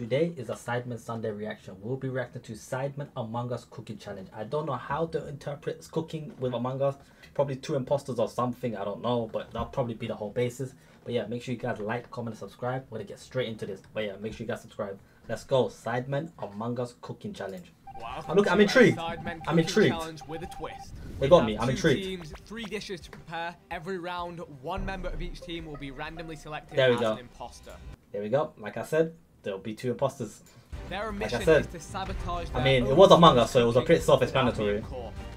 Today is a Sidemen Sunday reaction. We'll be reacting to Sidemen Among Us cooking challenge. I don't know how to interpret cooking with Among Us. Probably two imposters or something, I don't know, but that'll probably be the whole basis. But yeah, make sure you guys like, comment, and subscribe. We're gonna get straight into this. But yeah, make sure you guys subscribe. Let's go, Sidemen Among Us cooking challenge. Wow. Oh, look, I'm intrigued. I'm intrigued. With a twist. They got me. I'm intrigued. Teams, 3 dishes to prepare. Every round, 1 member of each team will be randomly selected as an imposter. There we go. Like I said, there'll be 2 imposters. Their mission is to sabotage their it was Among Us, so it was a pretty self-explanatory.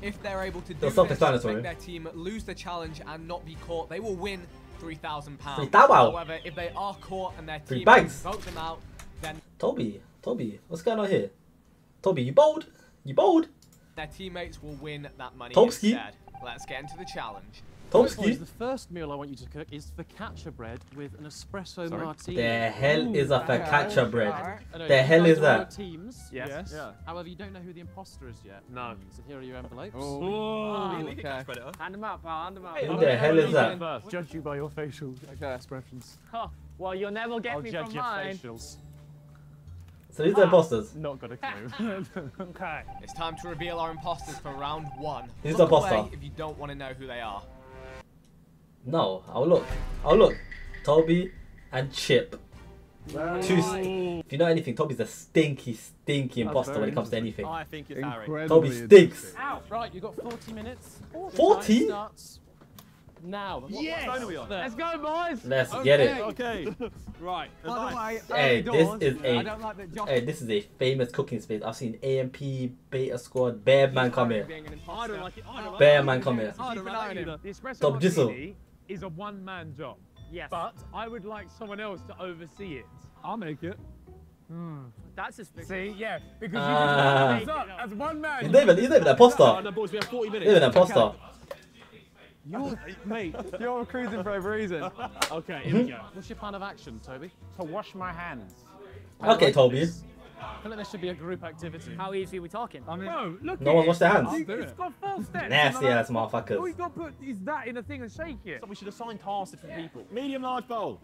If they're able to do this, make their team lose the challenge and not be caught, they will win £3,000. However, if they are caught and their team vote them out, then Toby, what's going on here? Toby, you bold. Their teammates will win that money instead. Let's get into the challenge. Tomsky. The first meal I want you to cook is focaccia bread with an espresso martini. The hell is a focaccia bread? The hell is that? Teams. Yes. Yeah. However, you don't know who the imposter is yet. No. So here are your envelopes. Oh, okay. Hand them up, hand them up. Who the hell is that? Judge you by your facial expressions. Oh, well, you'll never get me from mine. So these are imposters. Not got a clue. Okay. It's time to reveal our imposters for round 1. Who's the imposter? If you don't want to know who they are. No, I'll look. Toby and Chip. Wow. If you know anything, Toby's a stinky imposter when it comes to anything. I think it's Harry. Toby stinks. Ow. Right, you got 40 minutes. 40? Now. Yes. What phone are we on? Let's go, boys. Let's get it. Okay. Right. By the way, hey, this is a famous cooking space. I've seen AMP, Beta Squad, Bear Man come here. I don't like it. Bear Man come here. I don't like it. The espresso martini is a one-man job. Yes. But I would like someone else to oversee it. I'll make it. Mm. That's his picture. See, yeah, because you just as one man. He's not even a poster. No, boys, we have 40 minutes. Even a poster. Mate, you're cruising for every reason. Okay, here we go. What's your plan of action, Toby? To wash my hands. Okay, Toby. I feel like there should be a group activity. How easy are we talking? I mean, bro, look no one washed their hands. It's got 4 steps. Nasty ass motherfuckers. All you got to put is that in a thing and shake it. So we should assign tasks to different people. Medium, large bowl.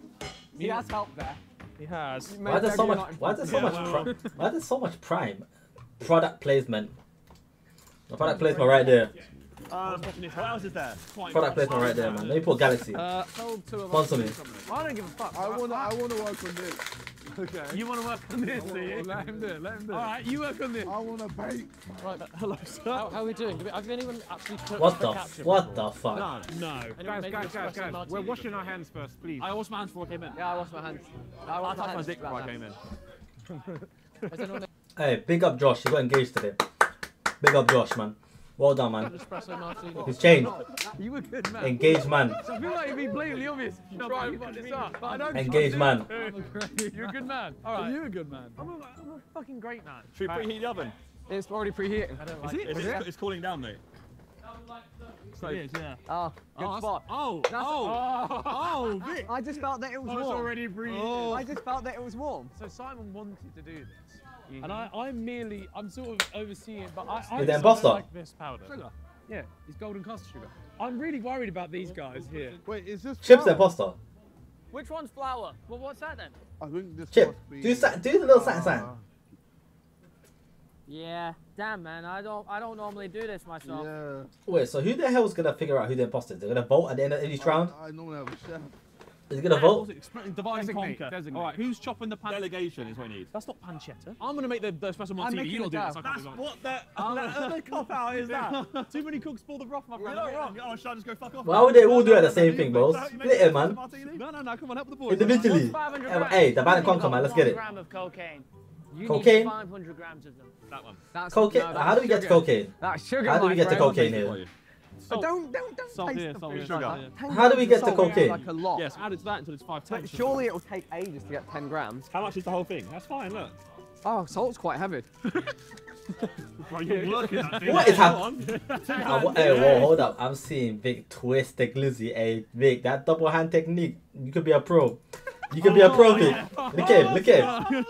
He has help there. He has. Why there's so much prime? Product placement. The product placement right there. What else is there? Product placement right there, man. Let me put Galaxy. Sponsor me. I don't give a fuck. I want to work on this. Okay. You want to work on this, do you? Let him do it. All right, you work on this. I want to bake. Right, hello, sir. How are we doing? Have anyone actually cooked? What the fuck? No. Guys. We're washing our hands first, please. I washed my hands before I came in. Yeah, I washed my hands. I touched my dick before I came in. Hey, big up Josh. He got engaged today. Big up Josh, man. Well done, man. He's changed. You were good, man. Engaged man. I feel like it'd be blatantly obvious. Engaged man. You're a good man. All right. You're a good man. I'm a fucking great man. Should we preheat the oven? It's already preheating. I don't like it. It's cooling down, mate. So, yeah. Oh, good spot. Vic. I just felt that it was warm. It's already breathing. Oh. I just felt that it was warm. So Simon wanted to do this. Mm-hmm. And I'm sort of overseeing it, but I don't like this powder. Sugar. Yeah, it's golden caster sugar. I'm really worried about these guys here. Wait, is this Chip's imposter? Which one's flour? Well, what's that then? I think this Chip, do the little satin. Yeah, damn man, I don't normally do this myself. Yeah. Wait, so who the hell's gonna figure out who the imposter is? They're gonna vote at the end of each round? I normally have a chef. Is it going to vote? Divide and conquer. All right, who's chopping the pancetta? Delegation is what we need. That's not pancetta. I'm going to make the special martini. You don't do that. That's what the other cop-out is that? Too many cooks spoil the broth, my brother. You're not wrong. Oh, should I just go fuck off? Why would they all do the same thing, bros? Split it, man. No, come on, help the boys. Individually. Hey, divide and conquer, man. Let's get it. 1 gram of cocaine. You need 500 grams of them. That one. Cocaine? How do we get to cocaine? That's sugar. How do we get to cocaine here? Don't taste the sugar. How do we get the cocaine? Like a lot. Yes, add it to that until it's 5 times. But surely it will take ages to get 10 grams. How much is the whole thing? That's fine, look. Oh, salt's quite heavy. What is happening? Hey, whoa, hold up. I'm seeing Vic twist the glizzy. Hey, Vic, that double hand technique, you could be a pro. You could be a pro, Vic. Look at him.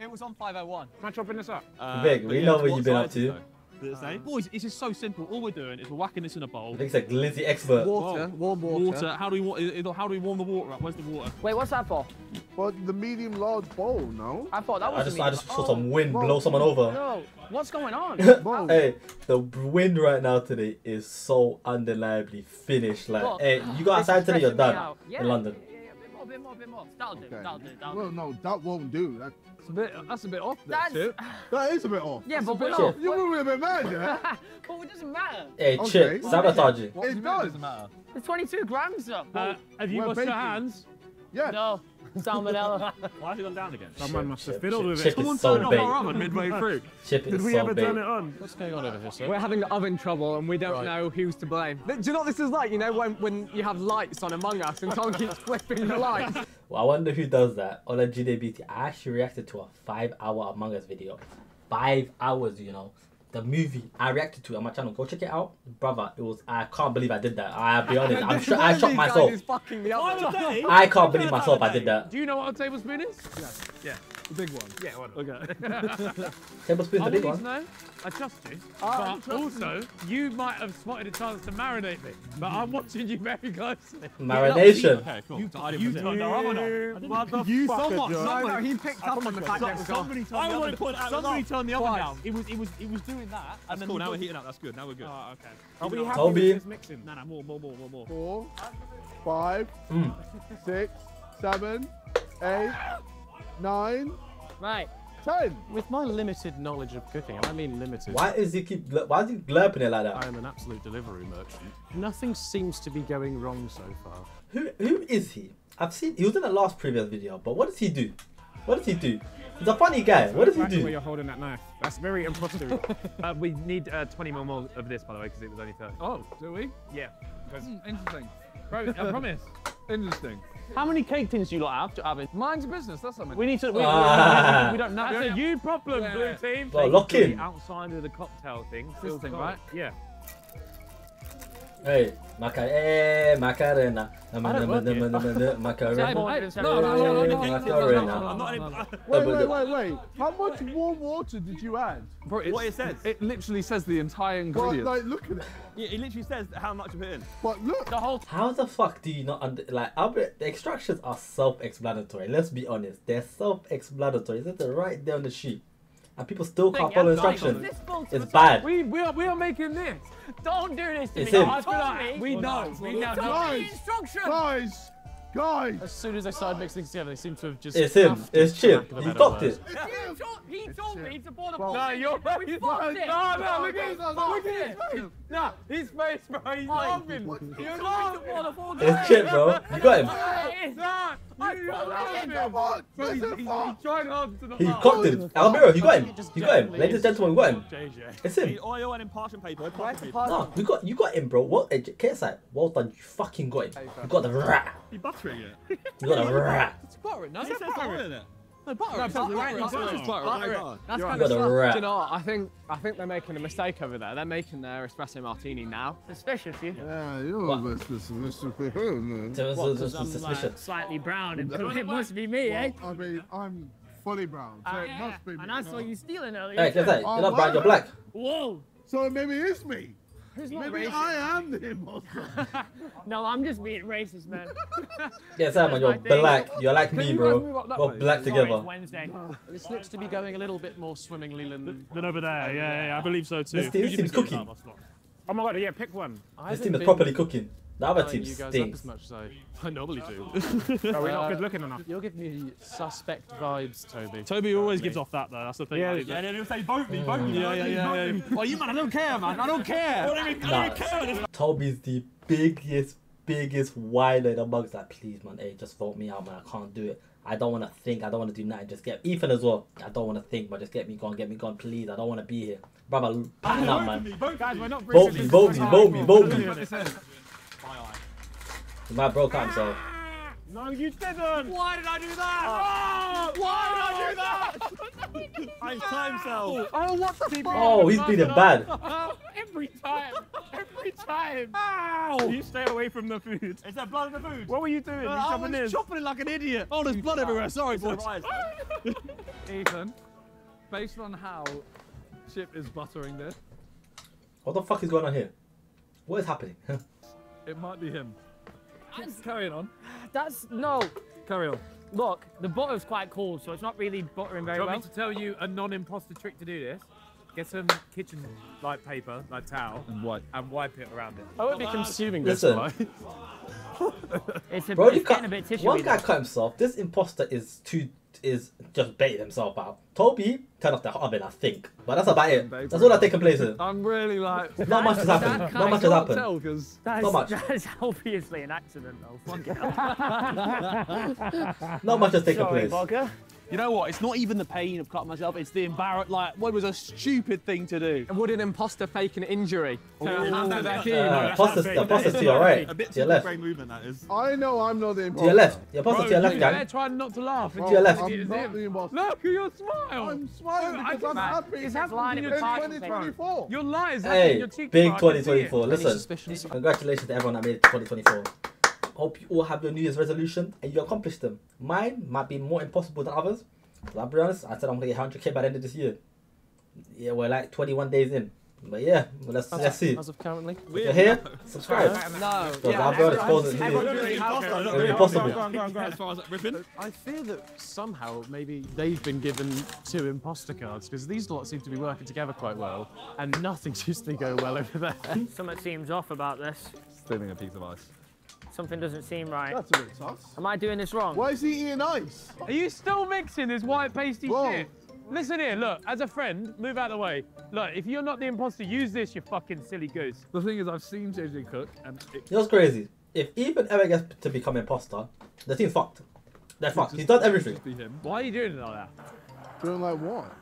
It was on 501. Am I chopping this up? Vic, we know what you've been up to. That's nice. Boys, it's just so simple. All we're doing is we're whacking this in a bowl. I think it's a glizzy expert. Water, warm water. How do we warm the water up? Where's the water? Wait, what's that for? Well, the medium large bowl, no? I thought that was I just saw some wind blow someone over. No, what's going on? Hey, the wind right now today is so undeniably finished. Like, hey, you got outside today, you're done in London. A bit more. That'll do. Well, no, that won't do. That's a bit off. That is a bit off. Yeah, but you're moving a bit mad, yeah? But it doesn't matter. Hey, okay. Chip, sabotage it. It doesn't matter. It's 22 grams, though. Have you washed your hands? Yeah. No. Salmonella. Why has it gone down again? Someone must have fiddled with it. Someone turned off our oven midway through. Did we ever turn it on? What's going on over here, sir? We're having oven trouble and we don't know who's to blame. Do you know what this is like? You know when you have lights on Among Us and someone keeps flipping the lights? Well, I wonder who does that. On a GDBT, I actually reacted to a 5-hour Among Us video. 5 hours, you know. The movie I reacted to on my channel. Go check it out, brother. It was I can't believe I did that. I'll be honest. I shocked myself. I can't believe myself I did that. Do you know what a tablespoon is? Yeah, the big one. Yeah, one. Okay. Tablespoon's the big one. Know, I trust you, but also you might have spotted a chance to marinate me. But I'm watching you very closely. Marination. Okay, cool. You turned our oven on. You somewhat. No, he picked up on the fact that somebody turned the oven down. It was doing that. And then cool, now we're heating up, that's good, now we're good. Oh, okay. Are we happy with this mixing? No, more. 4, 5, 6, 7, 8, 9. Right. 10. With my limited knowledge of cooking, and I mean limited. Why is he glurping it like that? I am an absolute delivery merchant. Nothing seems to be going wrong so far. Who is he? He was in the last previous video, but what does he do? He's a funny guy. What does he do? Where you're holding that knife. That's very impossible. We need 20 more of this, by the way, because it was only 30. Oh, do we? Yeah. Interesting. Bro, I promise. Interesting. How many cake tins do you lot have to have? Mine's business. That's something. We need to. We don't know. That's a you problem, blue team. Well, lock in. Outside of the cocktail thing. Still thing, right? Yeah. Hey, Macarena. Macarena. Wait. How much warm water did you add? Bro, what it says. It literally says the entire ingredient. Well, like, look at it. Yeah, it literally says how much of it in. But look. How the fuck do you not the extractions are self-explanatory. Let's be honest. They're self-explanatory. It's right there on the sheet. And people still can't follow instructions. It's bad. We are making this. Don't do this to me. We know. Guys, guys. As soon as they started mixing things together, they seem to have just. It's him. It's Chip. He fucked it. He told me to board a plane. No, you're right. We fucked it. No, look at his face. No, his face, bro. He's laughing. You're laughing. It's Chip, bro. You got him. He cocked him. Almiro, you got him. Ladies and gentlemen, we got him. JJ. It's him. Oil and impartial paper. No, you got him, bro. What? KSI, well done. You fucking got him. You got the rat. You're buttering it. You got the rat. It's buttering. No, it's buttering in it. No, butter. That's kind of stuff. You know, I think they're making a mistake over there. They're making their espresso martini now. Suspicious, you. Yeah, you're a bit suspicious. Slightly brown. It must be me, eh? I mean, I'm fully brown, so it must be me. And I saw you stealing earlier. Hey, you're not brown, you're black. Whoa. So maybe it's me. Maybe racist. I am the imposter. No, I'm just being racist, man. Yeah, Simon, you're black. You're like me, bro. We're black together. It's Wednesday. This looks to be going a little bit more swimmingly than over there. Yeah, I believe so too. This team's cooking. Oh my god, yeah, pick one. This team is properly cooking. The other team stinks. I normally do. Are we not good looking enough? You're giving me suspect vibes, Toby. Toby always gives off that, though. That's the thing. Yeah. They'll say, vote me. Yeah. Oh, you man, I don't care, man. I don't care. I don't care. Toby's the biggest whiner amongst that. Please, man. Hey, just vote me out, man. I can't do it. I don't want to think. I don't want to do nothing. Just get Ethan as well. I don't want to think, but just get me gone. Please, I don't want to be here. Brother, pattern up, man. Vote me. The man broke out himself. No, you didn't! Why did I do that? Why did I do that? I timed himself. Oh, what the fuck? Oh, he's beating bad. Every time. Ow! You stay away from the food. Is there blood in the food? What were you doing? I was chopping it like an idiot. Oh, there's blood everywhere. Sorry, boys. Ethan, based on how Chip is buttering this, What the fuck is going on here? What is happening? It might be him. Carrying on. That's no. Carry on. Look, the butter's quite cool, so it's not really buttering very well. Do you want me to tell you a non-imposter trick to do this? Get some kitchen like paper, like towel, and wipe it around it. I won't be consuming this. Listen. It's getting a bit tissue. One guy cut himself. This imposter is just baiting himself out. Toby turned off the oven, I think. But that's about it. That's all I think plays in. I'm really like... Not much has happened. Not much has happened. Not much. That is obviously an accident, though. Not much has taken place. Bogger. You know what? It's not even the pain of cutting myself. It's the embarrassment. Like, what was a stupid thing to do? Would an imposter fake an injury? Imposter to your right. A bit to your left. Movement, that is. I know I'm not the imposter. To your left. Your imposter to your left, gang. Trying not to laugh. Bro, to your left. I'm not the imposter. Look, you're smiling. I'm smiling because I'm happy. It's happening in 2024. Your lies. Hey, big 2024. Listen, congratulations to everyone that made it to 2024. Hope you all have your New Year's resolution and you accomplish them. Mine might be more impossible than others. I'll be honest, I said I'm going to get 100k by the end of this year. Yeah, we're like 21 days in. But yeah, well, let's see. As of currently. We're here, subscribe. No. Yeah, it's I fear that somehow maybe they've been given 2 imposter cards because these lot seem to be working together quite well and nothing seems to go well over there. Something seems off about this. Stealing a piece of ice. Something doesn't seem right. That's a bit tough. Am I doing this wrong? Why is he eating ice? Are you still mixing this white pasty shit? Listen here, look, as a friend, move out of the way. Look, if you're not the imposter, use this, you fucking silly goose. The thing is, I've seen JJ cook and... That's crazy. If Ethan ever gets to become imposter, the team's fucked. They're fucked. He's done everything. Why are you doing it like that? Doing like what?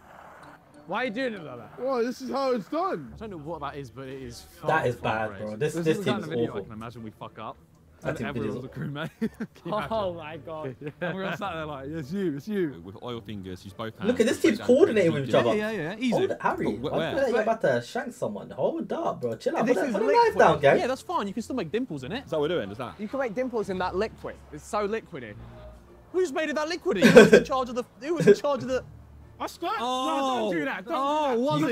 Why are you doing it like that? Well, this is how it's done. I don't know what that is, but it is... That is bad, bro. This team is awful. I can imagine we fuck up. Everyone's a crewmate. Oh my god. And we're all sat there like, it's you, it's you. With oil fingers, use both hands. Look at this team's coordinating with each other. Yeah. Easy. Hold Harry. I feel like you're about to shank someone. Hold up, bro. Chill out. Put the knife down, gang. Yeah, that's fine. You can still make dimples in it. That's what we're doing, is that? You can make dimples in that liquid. It's so liquidy. Who's made it that liquidy? Who was in charge of the... I scratched. Oh, no, don't do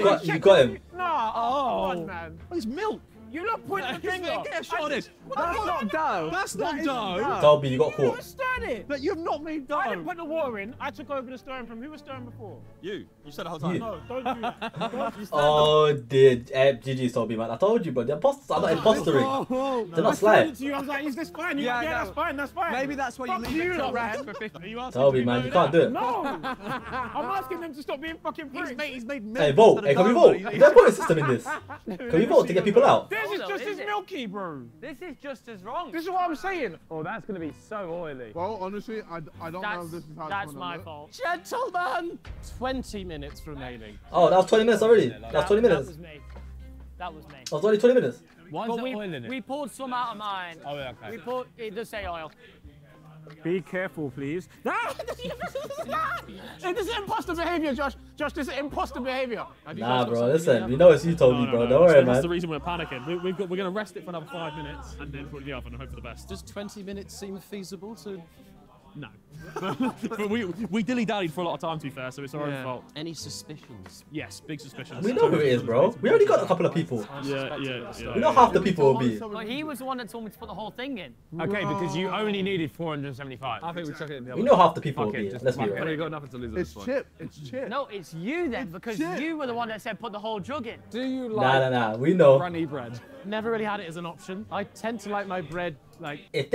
that. You got him. No, oh, man. It's milk. You're not putting the finger at get a shot at it. That's not dough. That's not dough. Toby, you got caught. But you've not made dough. I didn't put the water in. I took over the stirring from who was stirring before? You. You said the whole time. No, don't do that. Oh, dear. GG's Toby, man. I told you, bro. The imposters are not impostering. They're not sly. I told you. I was like, is this fine? Yeah, that's fine. That's fine. Maybe that's why you leave it to Rad for 50. Toby, man, you can't do it. No. I'm asking them to stop being fucking pricks. He's made milk. Hey, vote. Hey, can we vote? Is there a voting system in this? Can we vote to get people out? This is just as milky, bro. This is just as wrong. This is what I'm saying. Oh, that's going to be so oily. Well, honestly, I don't know if this is how that's my fault. Gentlemen! 20 minutes remaining. Oh, that was 20 minutes already. That was 20 minutes. That was me. That was me. That was only 20 minutes. Why is there oil in it? We poured some out of mine. Oh, yeah, okay. We poured, it does say oil. Be careful, please. This is imposter behavior, Josh. Josh, this is imposter behavior. Nah, bro, listen. You know it's you, Toby, bro. Don't worry, man. That's the reason we're panicking. We're going to rest it for another 5 minutes and then put it in the oven and hope for the best. Does 20 minutes seem feasible to... No. But we dilly-dallied for a lot of time, to be fair, so it's our own fault. Any suspicions? Yes, big suspicions. We know who it is, bro. We already got a couple of people. Yeah. We know half the people will be. But he was the one that told me to put the whole thing in. Okay, because you only needed 475. I think we chuck it in the other. We know half the people will be. Let's be real. We've got nothing to lose at this point. It's Chip. No, it's you then, because you were the one that said put the whole jug in. Do you like... Nah, we know. Runny bread. Never really had it as an option. I tend to like my bread, like... If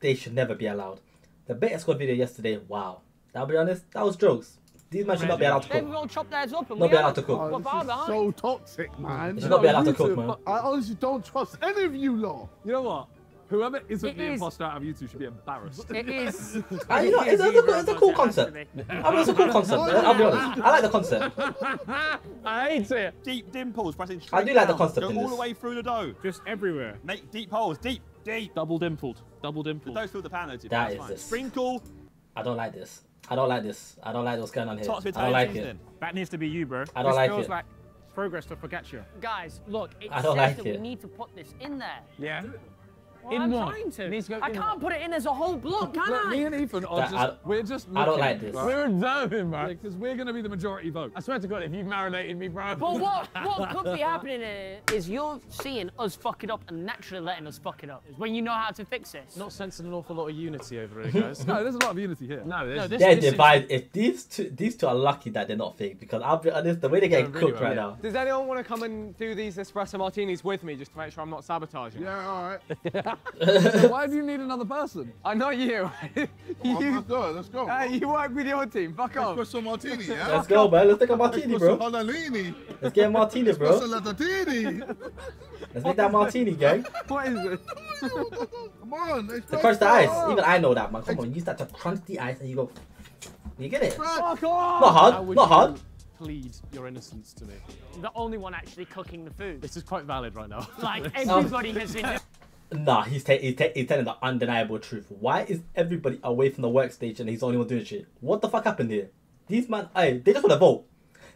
they should never be allowed. The Beta Squad video yesterday, wow. I'll be honest, that was jokes. These men should not be allowed to cook. They've all chopped theirs up and not be allowed to cook. Oh, this is so toxic, man. They should not be allowed to cook, man. I honestly don't trust any of you lot. You know what? Whoever isn't the imposter out of you two should be embarrassed. It is. It's a cool concept. I mean, it's a cool concept. I'll be honest. I like the concept. I hate it. Deep dimples pressing straight down. I do like the concept. Go all the way through the dough. Just everywhere. Make deep holes. Deep. Double dimpled. Don't fill the pan, though. That is this. Sprinkle. I don't like this. I don't like what's going on here. I don't like it. That needs to be you, bro. I don't like it. Like progress to forget you. Guys, look. It says that we need to put this in there. Yeah. Well, I'm trying to. I can't put it in as a whole block, can I? Me and Ethan are we're just looking. I don't like this. We're observing, man. Because we're going to be the majority vote. I swear to God, if you've marinated me, bro. But what could be happening here is you're seeing us fuck it up and naturally letting us fuck it up. When you know how to fix this. Not sensing an awful lot of unity over here, guys. No, there's a lot of unity here. No, there's... No, they're divided. If these two are lucky that they're not fake, because I'll be honest, the way they're getting cooked right now. Does anyone want to come and do these espresso martinis with me just to make sure I'm not sabotaging? Yeah, all right. So why do you need another person? I know you. Let's go. Hey, you work with your team. Fuck off. Espresso martini, yeah? Let's go, man. Let's take a martini, bro. Let's get a martini, bro. Let's make that martini, gang. What is it? Come on. To crunch the ice. Even I know that, man. Come on. You start to crunch the ice and you go... You get it? Fuck off. Not hard. Not hard. Plead your innocence to me. I'm the only one actually cooking the food. This is quite valid right now. Like, everybody has been... Nah, he's telling the undeniable truth. Why is everybody away from the workstation and he's the only one doing shit? What the fuck happened here? These man, they just want to vote.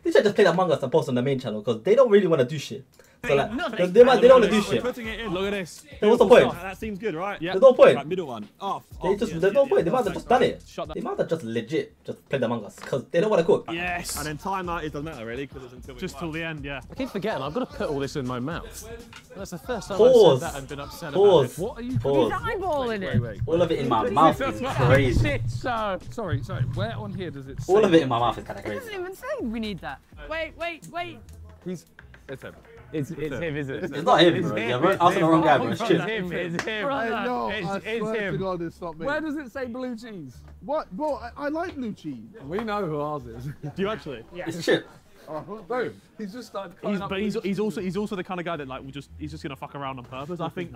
They should just play Among Us and post on the main channel because they don't really want to do shit. So like, they don't want to do shit. Putting it in. Look at this. What's the point? That seems good, right? Yeah. There's no point. Right, middle one. Oh, there's no point. They might have just done it. They might have just legit just played Among Us because they don't want to cook. Yes. And then timeout doesn't matter really because it's until till the end. Yeah. I keep forgetting. I've got to put all this in my mouth. That's the first time I've said that and been upset about it. What are you eyeballing it? All of it in my mouth is crazy. Sorry. Where on here does it say? All of it in my mouth is kind of crazy. It doesn't even say we need that. Wait. It's him, isn't it? It's not him, bro. You're asking the wrong guy, bro. It's Chip. It's him. It's him. Where does it say blue cheese? What? Bro, I like blue cheese. We know who ours is. Do you actually? Yeah. It's Chip. Boom. He's just started he's also the kind of guy that like he's just gonna fuck around on purpose. I don't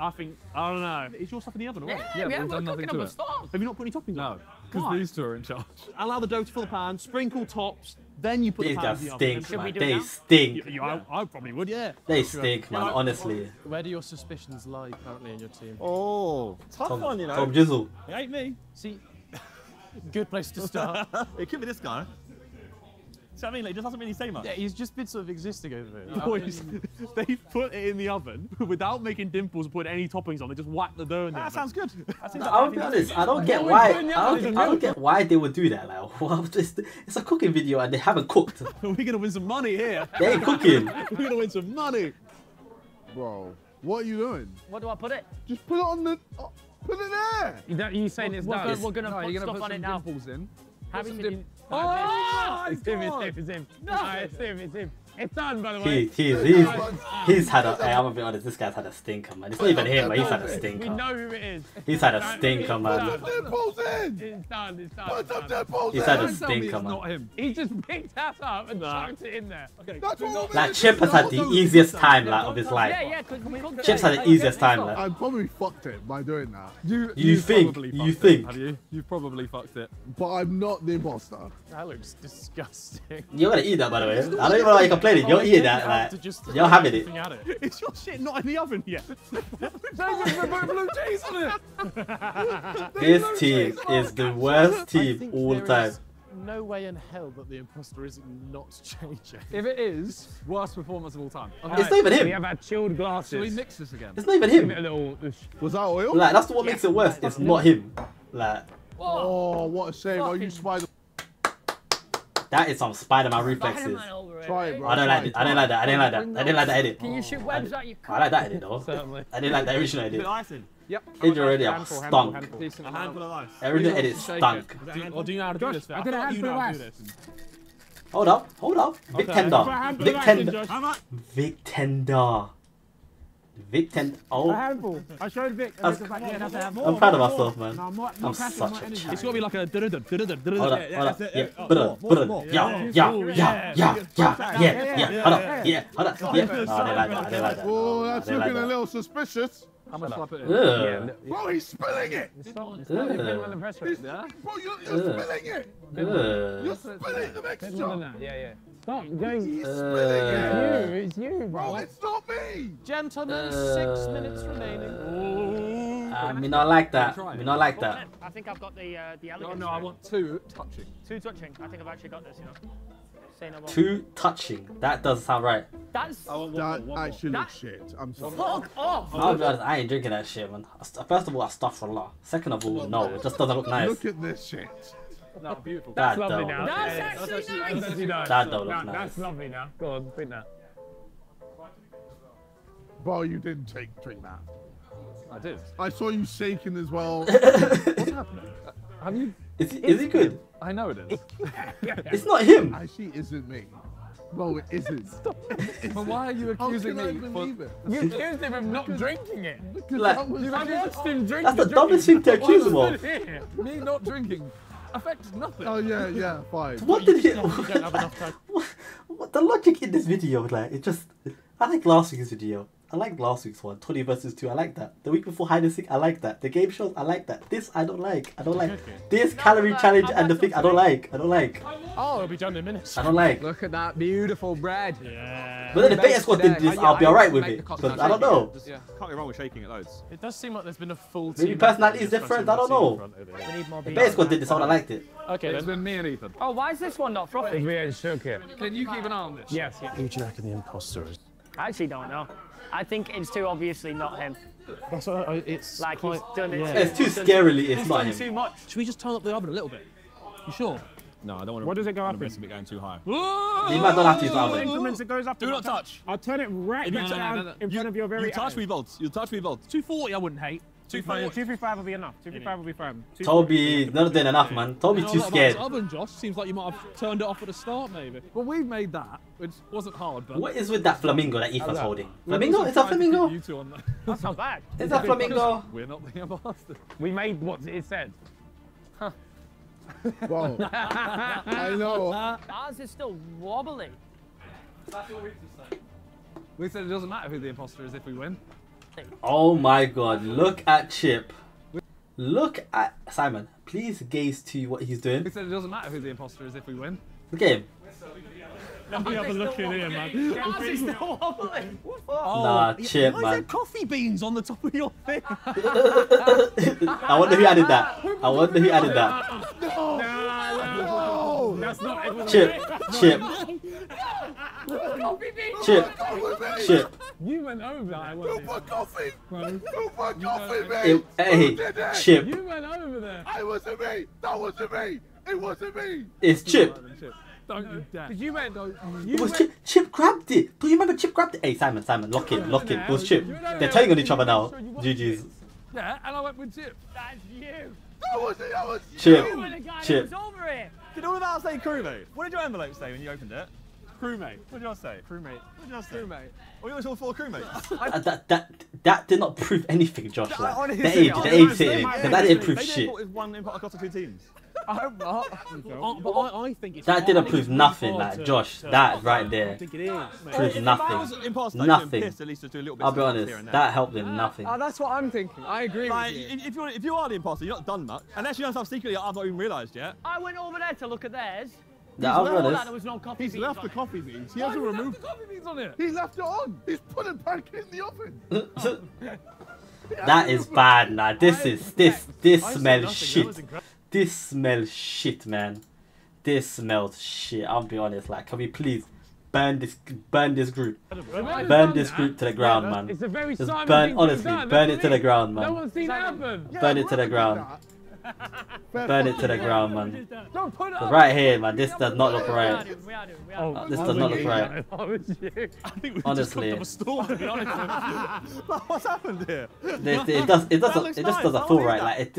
know. Is your stuff in the oven or what? Yeah, we're cooking up a stove. Have you not put any toppings on? No, because these two are in charge. Allow the dough to fill the pan, sprinkle tops, then you put the pan in the oven. They stink. I probably would, yeah. They stink, man, honestly. Where do your suspicions lie currently in your team? Oh, tough one, you know. Tom Jizzle. It ain't me. See, good place to start. It could be this guy. So I mean, like, it just doesn't really say much. Yeah, he's just been sort of existing over there. Boys, they've put it in the oven without making dimples or putting any toppings on. They just whack the dough in there. That sounds good. I'll be honest, I don't get why. I don't get why they would do that. Like, what? It's a cooking video and they haven't cooked. We're gonna win some money here. They ain't cooking. We're gonna win some money, bro. What are you doing? Where do I put it? Just put it on the. Put it there. You saying it's no? We're gonna put stuff on it now. Oh, it's him. No, it's him. It's done, by the way. He's had a... Hey, I'm gonna be honest, this guy's had a stinker, man. It's not even him, man. He's had a stinker. We know who it is. He's had a stinker, man. It's done. He's had a stinker, man. He just picked that up and chucked it in there. Like, Chip has had the easiest time of his life. Yeah. Chip's had the easiest time. I probably fucked it by doing that. You think? You think? Have you? You probably fucked it. But I'm not the imposter. That looks disgusting. You're gonna eat that, by the way. I don't even know how you can play it. You're eating that, like, you're having it. Is your shit not in the oven yet? Blue cheese on it. This team is the worst team all time. No way in hell that the imposter is not changing. If it is, worst performance of all time. Okay. It's not even him. We have our chilled glasses. Should we mix this again? It's not even him. Was that oil? Like, that's what makes it worse. It's not him. Like. Oh, what a shame. Oh, you spider. That is some Spider-Man reflexes. I don't like that edit. Can you shoot webs out your car? I like that edit though. Certainly. I didn't like the original edit. Yep. Handful of ice. Original edit stunk. Or do you know how to do this? I got a handful of ice. Hold up. Vic Tender. Oh. I showed Vic. I'm proud of myself, man. I'm such a child. It's gotta be like a. Hold up. Oh, that's looking a little suspicious. I'm gonna slap it in. Bro, he's spilling it. Bro, you're spilling it. You're spilling the mixture. Yeah. Stop going. It's you, bro. It's not me. Gentlemen, 6 minutes remaining. Me not like that. Me not like that. I think I've got the elegance. No, no, I want two touching. Two touching. I think I've actually got this, you know. Say no more. Two touching. That doesn't sound right. That's... That actually looks shit. I'm sorry. Fuck off! I'll be honest, I ain't drinking that shit, man. First of all, I stuff for a lot. Second of all, no, it just doesn't look nice. Look at this shit. No, beautiful. That's lovely now. That's actually nice. That don't look nice. That's lovely now. Go on, drink that. Well, you didn't drink that. I did. I saw you shaking as well. What's happening? Have you? Is it good? I know it is. It's not him. Actually, it isn't me. No, it isn't. Stop it. But why are you accusing me? You accused him of not drinking it. Like, I watched him drink. That's the dumbest thing to accuse him of. Me not drinking affects nothing. Oh yeah, yeah, fine. What did you? What the logic in this video? Like, it just. I like last week's video. I like last week's one, 20 vs 2. I like that. The week before hide and seek, I like that. The game shows, I like that. This I don't like. I don't like this calorie challenge and the thing. I don't like. I don't like. Oh, it'll be done in minutes. I don't like. Look at that beautiful bread. Yeah. But then the Beta Squad did this. I'll be alright with it. Because I don't know. Yeah. Can't be wrong with shaking it loads. It does seem like there's been a full team. Maybe personality is different. I don't know. The Beta Squad did this. I liked it. Okay, it's been me and Ethan. Oh, why is this one not frothy? Me and Sugar. Can you keep an eye on this? Yes. Who do you reckon the imposter is? I actually don't know. I think it's too obviously not him. That's what it's like quite, he's done it. Yeah. It's too scarily. It's not him. Too much. Should we just turn up the oven a little bit? You sure? No, I don't want to. What does it go up in? It's going too high. You might not have to use the oven. It goes up. Do not touch. I'll turn it right down in front of your very eyes. You touch me, bolts. You touch me, bolts. 240, I wouldn't hate. 240. 235 will be enough. 235 will be fine. Toby, not doing enough, man. Toby's too scared. Oven, Josh. Seems like you might have turned it off at the start, maybe. Well, we've made that, which wasn't hard. But what is with that flamingo that Ethan's holding? Flamingo? Is that flamingo? That's not bad. Is that flamingo? We're not being a bastard. We made what it said. Huh. Wow. I know. Ours is still wobbly. That's what we just said. We said it doesn't matter who the imposter is if we win. Oh my god, look at Chip. Look at Simon. Please gaze to what he's doing. He said it doesn't matter who the imposter is if we win. The game. Let me have a look in here, man. Nah, Chip, man. Why is there coffee beans on the top of your thing? I wonder who added that. I wonder who added that. No! No! That's not Chip. Chip. Chip. Chip. You went over. There. No for coffee. No for coffee, mate. Hey, Chip. You went over there. I wasn't me. That wasn't me. It wasn't me. It's Chip. Don't do that. Because you went. It was Chip. Chip grabbed it. Do you remember Chip grabbed it? Hey, Simon, lock in, lock in. It was Chip. They're turning on each other now. GGs. Yeah, and I went with Chip. That's you. That was it. That was you. Chip. Chip. Did all of that say crewmate? What did your envelope say when you opened it? Crewmate. What did I say? Crewmate. What did I say? Crewmate. Oh, you always all four crewmates. That did not prove anything, Josh. Like. The age sitting. That didn't prove shit. It's one in across the two teams. I hope not. I think it's that didn't prove nothing, like Josh. That right there proves nothing. Nothing. I'll be honest. That helped him nothing. That's what I'm thinking. I agree with you. If you are the imposter, you're not done much. Unless you know stuff secretly I've not even realised yet. I went over there to look at theirs. He's left the coffee beans. He hasn't removed the coffee beans on it. He left it on. He's put it back in the oven. That is bad, nah. This smells shit. This smells shit, man. This smells shit. I'll be honest. Like, can we please burn this group? Burn this group to the ground, man. It's a very Simon thing. Honestly, burn it to the ground, man. No one's seen it happen. Burn it to the ground. Burn it to the ground, man. Right here, man, this does not look right. This does not look right. Honestly. What's happened here? It just doesn't feel right. Like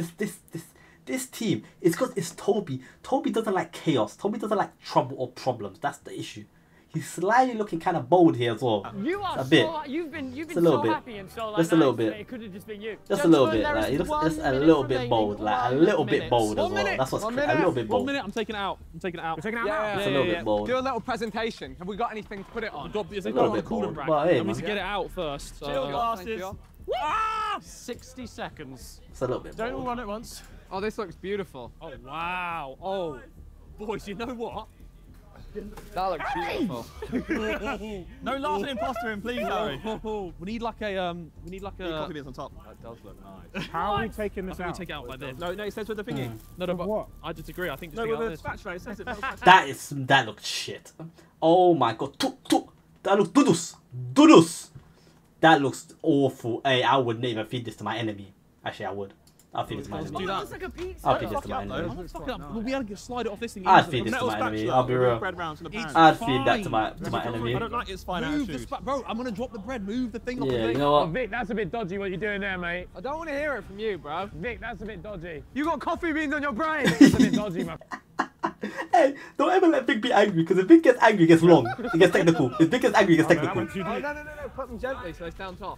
this team, it's because it's Toby. Toby doesn't like chaos. Toby doesn't like trouble or problems. That's the issue. He's slightly looking kind of bold here as well. You are a bit. So, you've been so happy and so like just a little bit. It could have just been you. Just a little bit. Like, just a little bit bold. Like a little bit bold as well. That's what's a little bit bold. 1 minute. I'm taking it out. I'm taking it out. You're taking it out. Yeah, just a little bit bold. Do a little presentation. Have we got anything to put it on? There's a little bit bold. I need to get it out first. Chill glasses. 60 seconds. It's a little bit. Don't all run at once. Oh, this looks beautiful. Oh wow. Oh boys, you know what? That looks beautiful. No laughing imposter in, please, Harry. We need like a we need like a. Coffee beans on top. That does look nice. How are we taking this out? We take it out like this. No, no, it says with the thingy. No, no, but what? I disagree. I think just no, with the spatula. It says it. That looks shit. Oh my god. That looks doodles. Doodles. That looks awful. Hey, I wouldn't even feed this to my enemy. Actually, I would. I'll feed this to my enemy. I'll feed this to my enemy. Fuck it up. We'll be able to slide it off this thing. I'd feed this to my enemy. I'll be real. I'd feed that to my enemy. I don't like his finance. Bro, I'm gonna drop the bread. Move the thing off the thing. You know what? Vic, that's a bit dodgy what you're doing there, mate. I don't want to hear it from you, bro. Vic, that's a bit dodgy. You got coffee beans on your brain. That's a bit dodgy, man. Hey, don't ever let Vic be angry, because if Vic gets angry, he gets wrong. He gets technical. If Vic gets angry, he gets technical. Oh, no, no, no. Put them gently so they stay on top.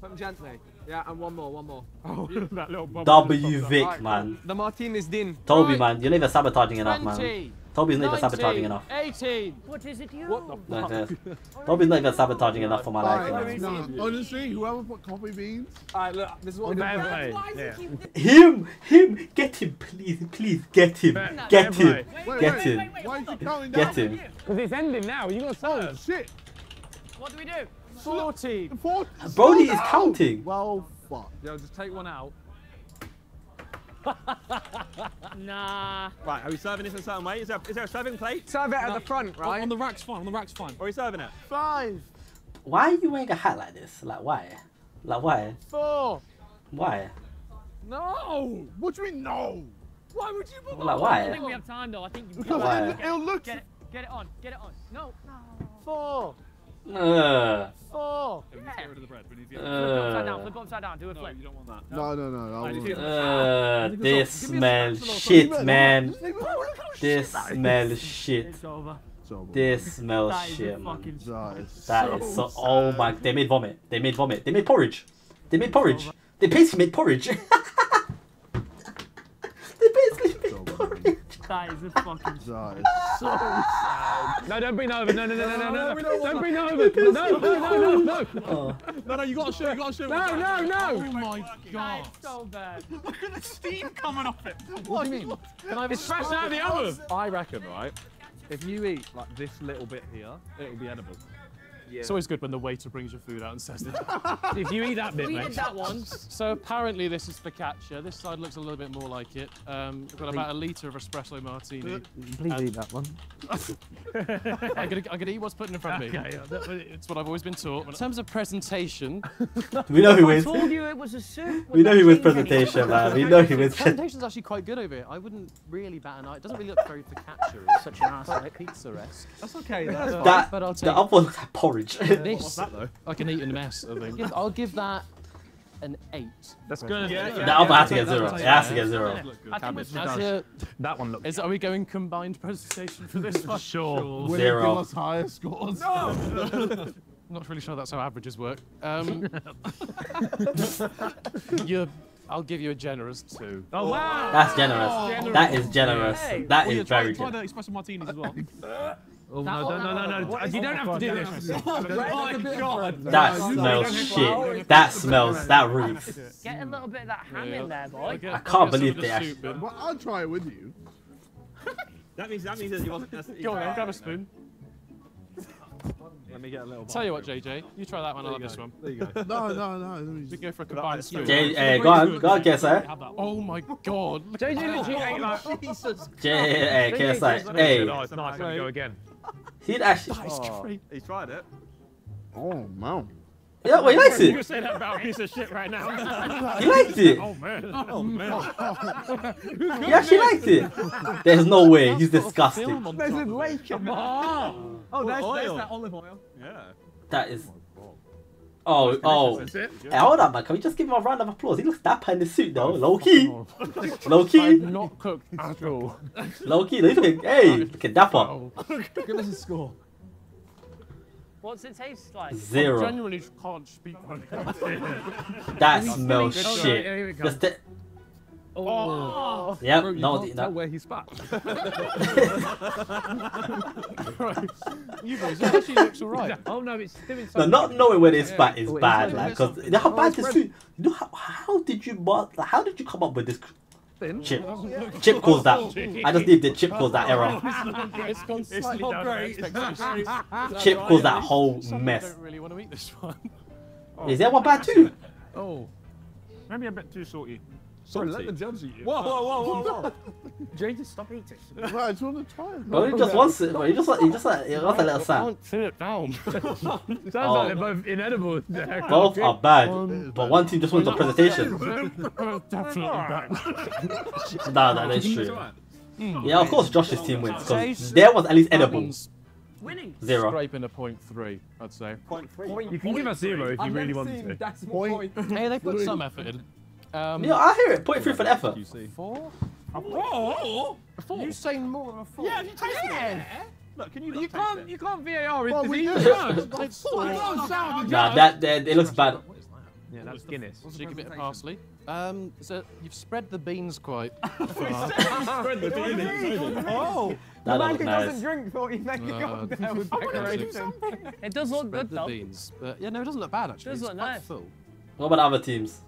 Put them gently. Yeah, and one more. Oh, that little bubble. W Vic, right, man. The Martinez din. Toby, man, you're never sabotaging enough, man. Toby's never sabotaging enough. 18. What is it, you? What the fuck? Toby's never sabotaging enough for my life, man. Honestly, whoever put coffee beans. Alright, look, this is what we're doing. Yeah. Him, get him, please, get him, get him, get him, get him. Because it's ending now. You got sold. Shit. What do we do? 40. Brody is counting. Well, fuck. Yeah, just take one out. Nah. Right, are we serving this in a certain way? Is there a serving plate? Serve it at the front, right? On the rack's fine. Or are we serving it? 5. Why are you wearing a hat like this? Like why? Like why? 4. Why? No. What do you mean no? Why would you? Like why? I think we have time though. I think you. Why? It'll look. Get it on. No. 4. 4. Yeah, we need to get rid of the bread. We need to get flip upside down. Do a flip. You don't want that. No. This smells shit, man. This smells shit. It's over. This smells shit, man. That is so. Oh my! They made vomit. They made porridge. They basically made porridge. That is a fucking sad. So sad. No, don't bring it over. No. Don't bring it over. No. Oh. No, you gotta show. No. Oh my god. It's so bad. Look at the steam coming off it. What do you mean? It's fresh out of the oven. I reckon, right? If you eat like this little bit here, it'll be edible. Yeah. It's always good when the waiter brings your food out and says it. If you eat that bit, we did that once. So apparently this is focaccia. This side looks a little bit more like it. We've got about a litre of espresso martini. Please eat that one. I'm gonna eat what's put in front of me. Okay, it's what I've always been taught. In terms of presentation, we know who wins. I told you it was a soup. We know who wins presentation, man. We know who wins. Presentation's actually quite good over here. I wouldn't really bat an eye. It doesn't really look very focaccia. It's such an arsenic pizza-esque. That's okay. That's but I'll take. The other one looks like porridge. This, that, though? I can eat in a mess, I think. I'll give that an 8. That's good. Yeah. That one has to get 0. It has to get 0. That one looks. Are we going combined presentation for this one? Sure. 0. Will it give us higher scores? No! Not really sure that's how averages work. I'll give you a generous 2. Oh wow! That's generous. Oh, that is generous. Hey. That is very good. Try the espresso martinis as well. Oh, no. You don't have to do this. Oh, my God. That smells shit. That smells, that reeks. Get a little bit of that ham in there, boy. I can't believe they actually... Well, I'll try it with you. That means that you wasn't necessarily... Go on, grab a spoon. Let me get a little bite. Tell you what, JJ, you try that one, I'll have this one. There you go. No. We go for a combined spoon. Go on, KSI. Oh my god. JJ literally ate that. Jesus. Hey, KSI. Hey. No, it's nice. Let me go again. He'd actually. That is great. He tried it. Oh, man. Yeah, well, he likes it. You can say that about a piece of shit right now. He liked it. Oh, man. He actually liked it. There's no way. He's disgusting. There's a lake in there. Oh, there's that olive oil. Yeah. That is. Oh. Hey, hold on, man. Can we just give him a round of applause? He looks dapper in the suit, though. Low key. I've not cooked at all. Low key. Hey, look at dapper. Give us a score. What's it taste like? 0. I genuinely can't speak. That smells shit. Oh. Yep. Bro, you can't tell where he spat. You guys, it actually looks alright. Oh no, it's doing something. No, not knowing where they spat is bad, like, because how bad this food. How did you come up with this? Chip. Chip calls that. I just need the Chip calls that error. Chip calls that whole mess. Is that one bad too? Oh, maybe a bit too salty. Sorry, let the judge eat you. Whoa, whoa, whoa, whoa! JJ, just stop eating. Right, I just want to try it. Well, he just wants it. He just wants a little sand. I can't sit it down. Sounds like they're both inedible. Both are bad, but one team just wants a presentation. Definitely bad. Nah, that's true. Yeah, of course Josh's team wins because their one's at least edible. Winning. Zero. Scraping a 0.3, I'd say. 0.3. You can give us 0 if you really want to. Hey, they put some effort in. Yeah, I hear it. 0.3 for the effort. Four? You're saying more than a 4. Yeah, if you taste it. Look, can you can't. You can't VAR it. Nah, that it looks bad. Yeah, that's Guinness. Shake a bit of parsley. So you've spread the beans quite. Spread the beans. Oh, that man who doesn't drink thought he'd make a go there with decoration. It does look good though. Yeah, no, it doesn't look bad actually. It does look nice. What about other teams?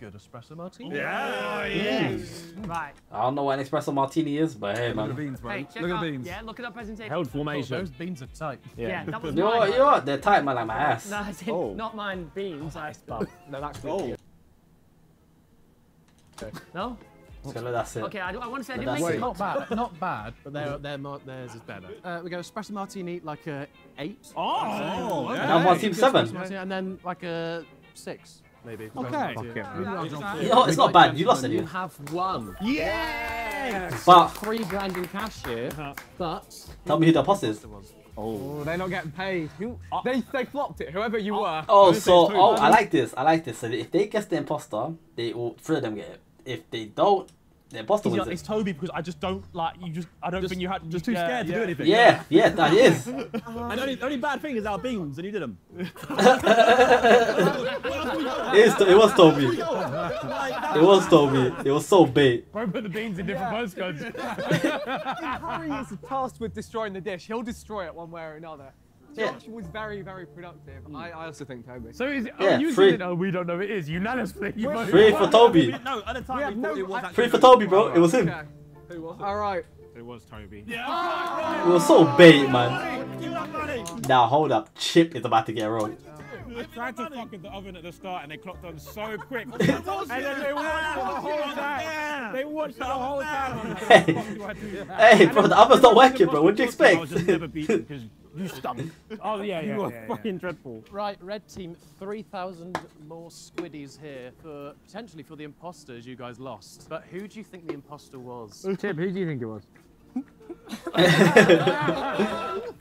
Good espresso martini. Yeah, yes. Right. I don't know what an espresso martini is, but hey, man. Look at the beans, man. Hey, look at the beans. Yeah, look at our presentation. Held formation. Oh, those beans are tight. Yeah, that was mine. You know what? They're tight, man, like my ass. No, it's not mine. Beans, ice bub. No, that's good. No. Okay, no, that's it. Okay, I want to say I didn't make it. Not bad. Not bad, but theirs is better. We go espresso martini like a 8. Oh. And one team 7. And then like a 6. Maybe. Okay. No, it's not bad. You lost it. You have won. Yeah. But $3,000 in cash here. But tell me who the boss is. Oh, they're not getting paid. They flopped it. Whoever you were. Oh, I like this. I like this. So if they guess the imposter, they all three of them get it. If they don't, the imposter wins it. It's Toby because I just don't like you. I don't think you had. Just too scared to do anything. Yeah, that is. And only bad thing is our beans, and you did them. It was Toby. It was Toby. It was so bait. Won't put the beans in different postcodes. Harry is tasked with destroying the dish. He'll destroy it one way or another. Josh was very, very productive. I also think Toby. So is it? You said we don't know. It is unanimously. Free for Toby. No, at the time. Free for Toby, bro. It was him. Okay. Who was it? All right. It was Toby. Yeah. It was so bait, man. Now hold up, Chip is about to get rolled. I tried to fuck at the oven at the start and they clocked on so quick. And then they watched the whole time. They watched the whole time. Hey, bro, the oven's not working, bro. What do you expect? I was just never beaten because you stunk. Oh, yeah, you are fucking dreadful. Right, red team, 3,000 more squiddies here for potentially for the imposters you guys lost. But who do you think the imposter was? Chip, who do you think it was?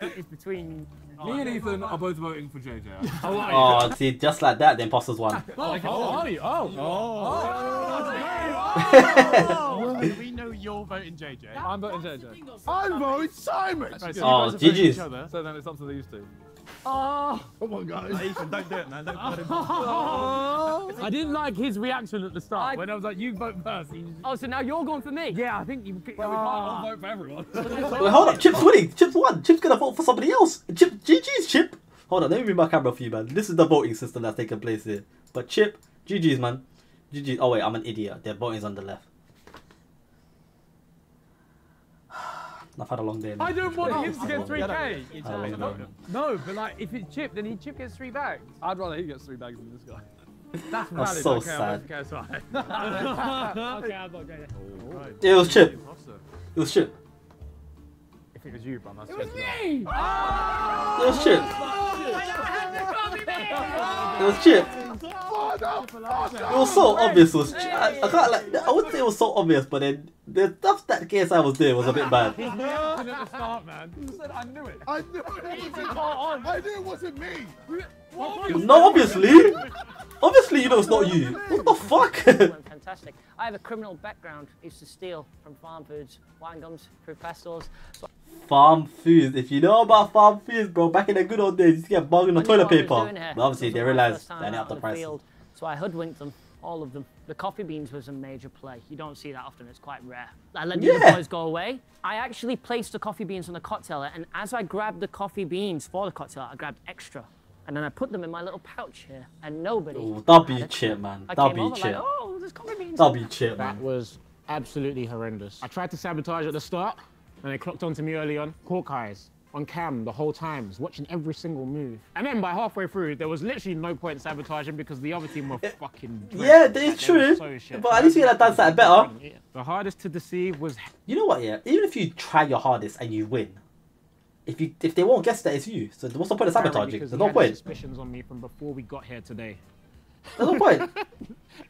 It's between... Me and Ethan are both voting for JJ. Oh, see, just like that, the imposters won. Do we know you're voting JJ? I'm voting JJ. I'm voting Simon! Oh, GG's. So then it's up to these two. Oh, come on, guys. Ethan, don't do it, man. Don't put him on. I didn't like his reaction at the start when I was like, you vote first. Oh, so now you're going for me? Yeah, I think you can't all vote for everyone. Wait, hold up. Chip's winning. Chip's won. Chip's going to vote for somebody else. Chip, GG's, Chip. Hold on, let me move my camera for you, man. This is the voting system that's taking place here. But Chip, GG's, man. GG's. Oh, wait, I'm an idiot. Their voting's on the left. I've had a long day. I don't want him to get 3K. No, but like, if it's Chip, then Chip gets 3 bags. I'd rather he gets 3 bags than this guy. That's so sad. Okay, I'm not going there. It was Chip. It was Chip. If it was you, bro, that's it. It was me! It was Chip. It was Chip. It was so obvious. I can't like. I wouldn't say it was so obvious, but then the stuff that KSI was doing was a bit bad. I knew it. I knew it wasn't me. No, obviously. Obviously, you know it's not you. What the fuck? Fantastic. I have a criminal background. Used to steal from farm foods, wine gums, fruit pastels. Farm foods. If you know about farm foods, bro, back in the good old days, you used to get bugged on the toilet paper. But obviously, they realized they upped the price. So I hoodwinked them, all of them. The coffee beans was a major play. You don't see that often, it's quite rare. I let the other boys go away. I actually placed the coffee beans on the cocktailer, and as I grabbed the coffee beans for the cocktailer, I grabbed extra. And then I put them in my little pouch here, and nobody... Ooh, that'd be Chip, man. That'd be Chip. Like, oh, this comment means that'll be Chip. That was absolutely horrendous. I tried to sabotage at the start, and they clocked onto me early on. Hawk eyes on cam the whole time, watching every single move. And then by halfway through, there was literally no point in sabotaging because the other team were fucking dreadful. Yeah, that is true. So but at least you could have done something better. Yeah. The hardest to deceive was... You know what, yeah? Even if you try your hardest and you win, if they won't guess that it's you, so what's the point of sabotaging? There's no point. Suspicions on me from before we got here today. There's no point.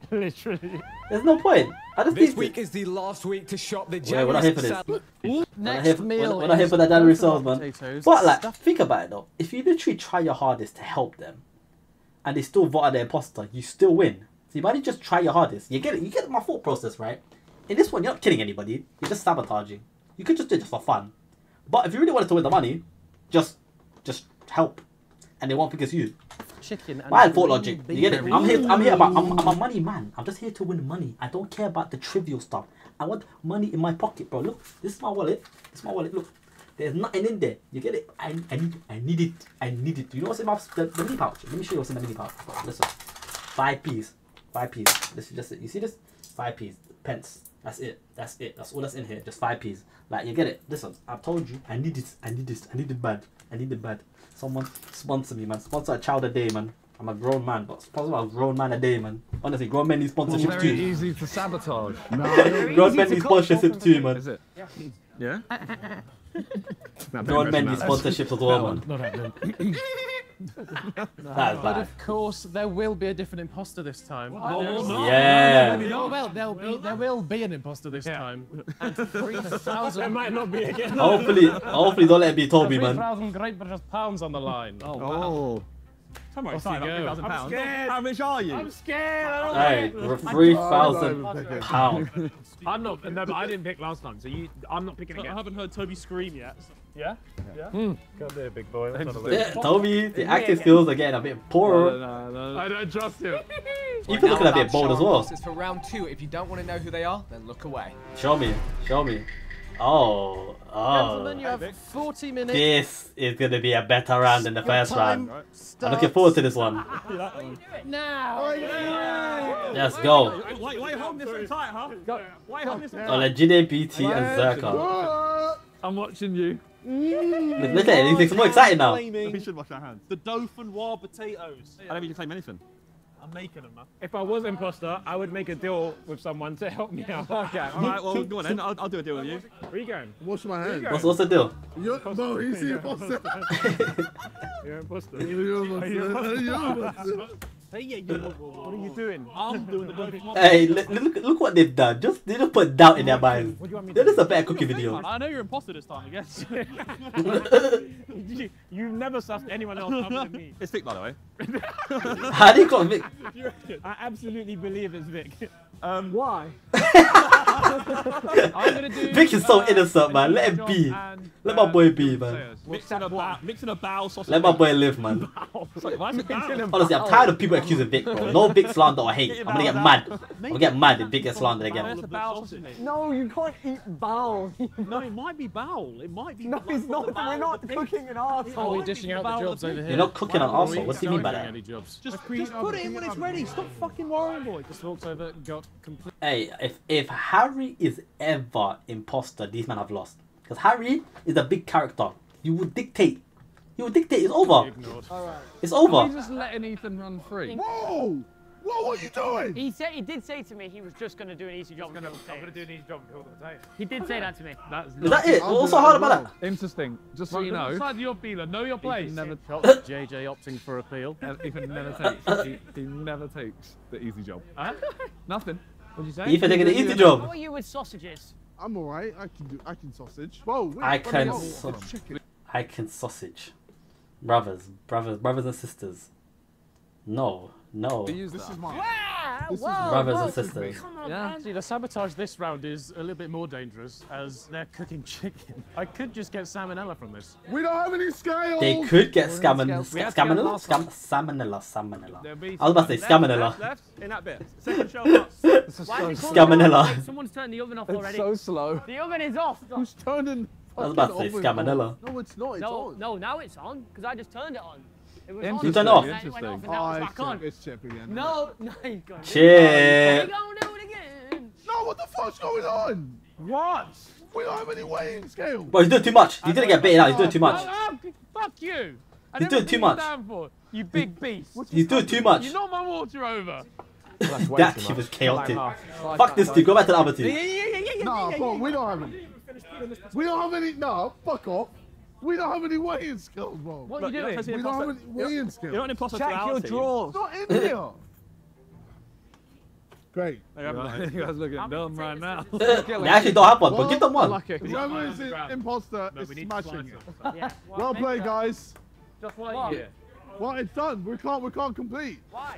Literally. There's no point. I just this week is the last week to shop the We're not here for this. We're not here for that January sales, man. Potatoes, but like, think about it though. If you literally try your hardest to help them, and they still vote out the imposter, you still win. So you might just try your hardest. You get it. You get my thought process right. In this one, you're not killing anybody. You're just sabotaging. You could just do it just for fun. But if you really wanted to win the money, just help, and they won't think it's you. Chicken and my thought logic. You get it? I'm a money man. I'm just here to win money. I don't care about the trivial stuff. I want money in my pocket, bro. Look, this is my wallet. It's my wallet. Look, there's nothing in there. You get it? I need it. You know what's in my the mini pouch? Let me show you what's in the mini pouch. Listen, 5p's. This is just it. You see this? 5p's. Pence. That's it. That's it. That's all that's in here. Just 5p's. Like, you get it? Listen, I've told you. I need it. I need this. I need it bad. I need it bad. Someone sponsor me, man. Sponsor a child a day, man. I'm a grown man, but sponsor a grown man a day, man. Honestly, grown men need sponsorship too. Very easy to sabotage. No, grown men need sponsorship too, man. Is it? Yeah. Grown men need sponsorship as well, man. That is bad. Of course, there will be a different imposter this time. Yeah. Well, there will be an imposter this time. And 3,000. It might not be again. Hopefully, don't let it be Toby, man. 3,000 Great British pounds on the line. Oh. Well, sorry, I'm scared. How much are you? I'm scared. I don't know. Hey, 3,000 pounds. I'm not. No, but I didn't pick last time, so I'm not picking again. I haven't heard Toby scream yet. Yeah. Yeah. Go there, big boy. Yeah, Toby, the acting skills are getting a bit poorer. No. I don't trust him. You can look a bit bold as well. It's for round two. If you don't want to know who they are, then look away. Show me. Oh. Gentlemen, you have 40 minutes. This is going to be a better round than the first round. I'm looking forward to this one. Now. Let's go. Why hold this one tight, huh? Why hold this one tight? Olajide, BT, and Zerkaa. I'm watching you. Look at it. It's more exciting now. We should wash our hands. The dauphinoise potatoes. I don't mean to claim anything. I'm making them, man. If I was imposter, I would make a deal with someone to help me out. Okay, alright, well, go on then. I'll do a deal with you. Where are you going? Wash my hands. What's the deal? No, he's the imposter. You're imposter. You're imposter. Hey, what are you doing? I'm doing the bloody one. Hey, look what they've done. They just put doubt in their minds. That is a bad cookie video. I know you're imposter this time, I guess. You've never sussed anyone else other than me. It's Vic, by the way. How do you call Vic? I absolutely believe it's Vic. Why? I'm gonna do, Vic is so innocent, man. Let him be. Let my boy be, man. Mixing a bow sausage. Let my boy live, man. Honestly, I'm tired of people accusing Vic, bro. No Vic slander or hate. I'm gonna get mad. I'm gonna get mad if Vic gets slandered again. No, you can't eat bowel. No, it might be bowel. It might be. No, it's not. We're not cooking an arsehole. We're dishing out the jobs over here. You're not cooking an arsehole. What do you mean by that? Just put it in when it's ready. Stop fucking worrying, boy. Just walked over, got complete. Hey, if Harry is ever imposter, these men have lost. Because Harry is a big character. You would dictate. It's over. Right. It's over. He's just letting Ethan run free. Whoa! What are you doing? He did say to me he was just going to do an easy job. I'm going to do an easy job until the day. He did say that to me. Is that it? What's so hard about that? Interesting. Just so you know. Inside your feeler, know your place. Never JJ opting for appeal. Ethan never takes. He never takes the easy job. Huh? Nothing. What'd you say? Ethan taking the easy job. How are you with sausages? I'm alright. I can sausage. Whoa. Wait, I can sausage. Brothers and sisters. No. This is brothers and sisters. Yeah. See, the sabotage this round is a little bit more dangerous as they're cooking chicken. I could just get salmonella from this. We don't have any scales. They could get salmonella. I was about to say salmonella. Left in that bit. Second shelf up. Salmonella. Someone's turned the oven off already. It's so slow. The oven is off. Who's turning? I was about to say salmonella. No, it's not. It's on. No, now it's on because I just turned it on. You turned off. It's Chip again. No, he's gone. Chip. what the fuck's going on? What? We don't have any weighing scale. But he's doing too much. He didn't get bitten out. He's doing too much. Fuck you. He's doing too much. You big beast. He's doing too much. You knocked my water over. Well, that shit was chaotic. Fuck this dude. Go back to the other team. No, but we don't have any. We don't have any. No, fuck off. We don't have any weighing skills, bro. What are you doing? We don't have any weighing skills. You're not an imposter. Check your drawers. Not in here. Great. Right. You guys looking dumb right now. They actually don't have one, but give them one. Whoever is an imposter is smashing it. Yeah. Well played, guys. Just one. Yeah. Well, it's done. We can't complete. Why?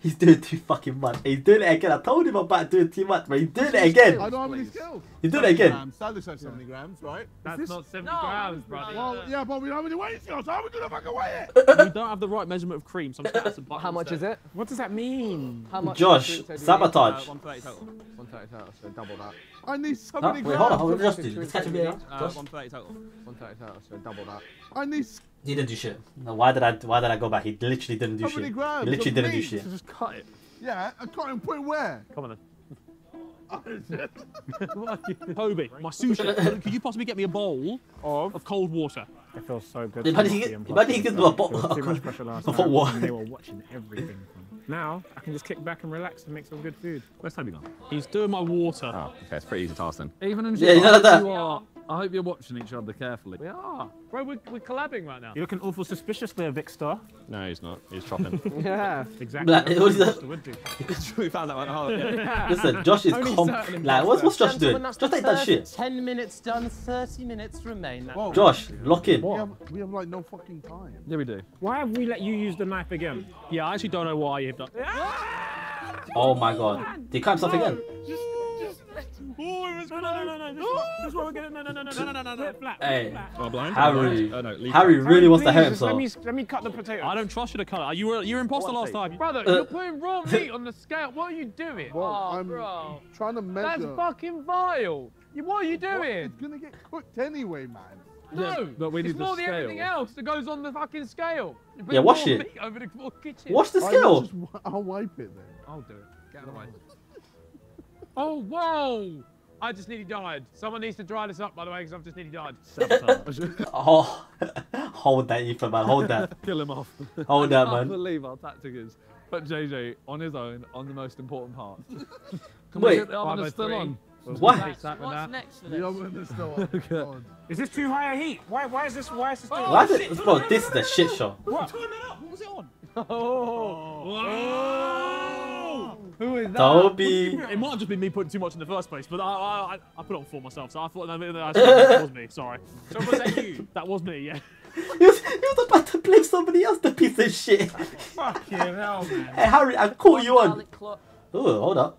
He's doing too fucking much. He's doing it again. I told him about doing too much, but he's doing it again. I don't have any skills. He's doing it again. Sadly, so 70 grams, right? That's not 70 grams, brother. Well, yeah, but we don't have any weight skills. How are we gonna fucking weigh it? We don't have the right measurement of cream. So I'm just some buttons. How much is it? What does that mean? How much? Josh, sabotage. 130 total. 130 total. So double that. I need 70 grams. Wait, hold on. Let's catch him here. 130 total. 130 total. So double that. I need. He didn't do shit. No, why did I go back? He literally didn't do shit. He literally didn't do shit. Just cut it. Yeah, I cut it and put it where? Come on then. Toby, my sushi. Could you possibly get me a bowl of cold water? It feels so good. Imagine he gives me a bottle of hot water. They were watching everything. Now I can just kick back and relax and make some good food. Where's Toby gone? He's doing my water. Oh, okay, it's pretty easy task then. Even in Japan, I hope you're watching each other carefully. We are. Bro, we're collabing right now. You're looking awful suspicious there, Vikkstar. No, he's not. He's chopping. Yeah. Exactly. Like, we found that one hard. Yeah. Listen, Josh is comp. Like, what's Josh doing? Just take that shit. 10 minutes done, 30 minutes remain. Whoa. Josh, lock in. We have like no fucking time. Yeah, we do. Why have we let you use the knife again? Yeah, I actually don't know why you've done. Oh my god. Did he climb something again? Oh, it was no, hey, Harry. Harry really wants to hurt himself. Let me cut the potato. I don't trust you to cut it. You were imposter last time. Brother, you're putting raw meat on the scale. What are you doing? Well, I'm bro. Trying to measure. That's fucking vile. What are you doing? It's gonna get cooked anyway, man. No, yeah, we it's more the everything else that goes on the fucking scale. Yeah, wash it. Over the kitchen. Wash the scale. I'll wipe it then. I'll do it. Get out of the way. Oh, whoa! I just nearly died. Someone needs to dry this up, by the way, because I've just nearly died. Oh, hold that, Ethan, man. Hold that. Kill him off. Hold that, man. I can't believe our tactic is. But JJ, on his own, on the most important part. Wait. The oven's still on. What? What's next for this? The oven's still on. Okay. Is this too high a heat? Why is this too high? Bro, this is a shit show. What? Turn it up. What was it on? Oh. Who is that? Toby. It might have just been me putting too much in the first place, but I put it on for myself, so I thought that was me. Sorry. So was that you? That was me, yeah. He was about to blame somebody else, the piece of shit. Fucking hell, man. Hey, Harry, I caught you on. Ooh, hold up.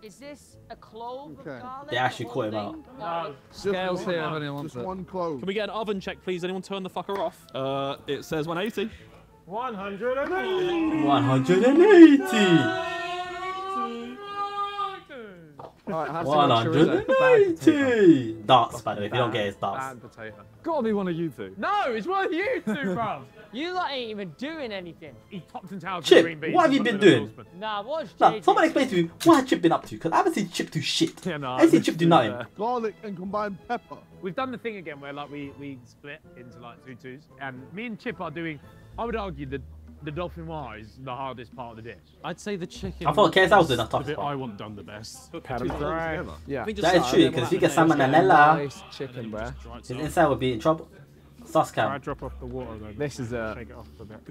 Is this a clove of garlic? They actually caught him out. No. Scales here, if anyone wants it. Just one clove. Can we get an oven check, please? Anyone turn the fucker off? It says 180. 180. 180. Right, 180! Darts, by the way, if you don't get it, it's darts. Gotta be one of you two. No, it's one of you two, bruv! You lot ain't even doing anything. He topped and towels with green beans. What have you been doing? Nah, what's JJ? Nah, someone explain to me, what has Chip been up to? Because I haven't seen Chip do shit. Yeah, nah, I haven't seen Chip do nothing. Garlic and combined pepper. We've done the thing again where like we split into like 2-2s. And me and Chip are doing, I would argue, the dolphin noir is the hardest part of the dish. I'd say the chicken. I thought KSI was the toughest part. I want done the best. Yeah. That is true, because if you get salmonella, chicken, bro, his inside would be in trouble. Can I drop off the water though? This is shake it off a bit.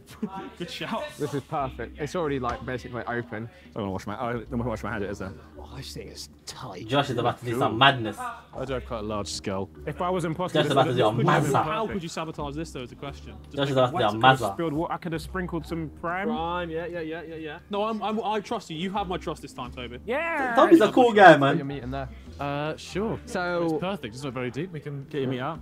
Good shout. This is perfect. It's already like basically open. I'm gonna wash my. I'm gonna wash my hand. Is there? Oh, this thing is tight. Josh is about to do some madness. I do have quite a large skull. If I was impossible, Josh is about to do a mazza. How could you sabotage this though? Is the question. Josh is about to do a mazza. I could have sprinkled some prime. Prime, yeah. No, I trust you. You have my trust this time, Toby. Yeah. Toby's a cool guy, man. Put your meat in there. Sure. So it's perfect. It's not very deep. We can get your meat out.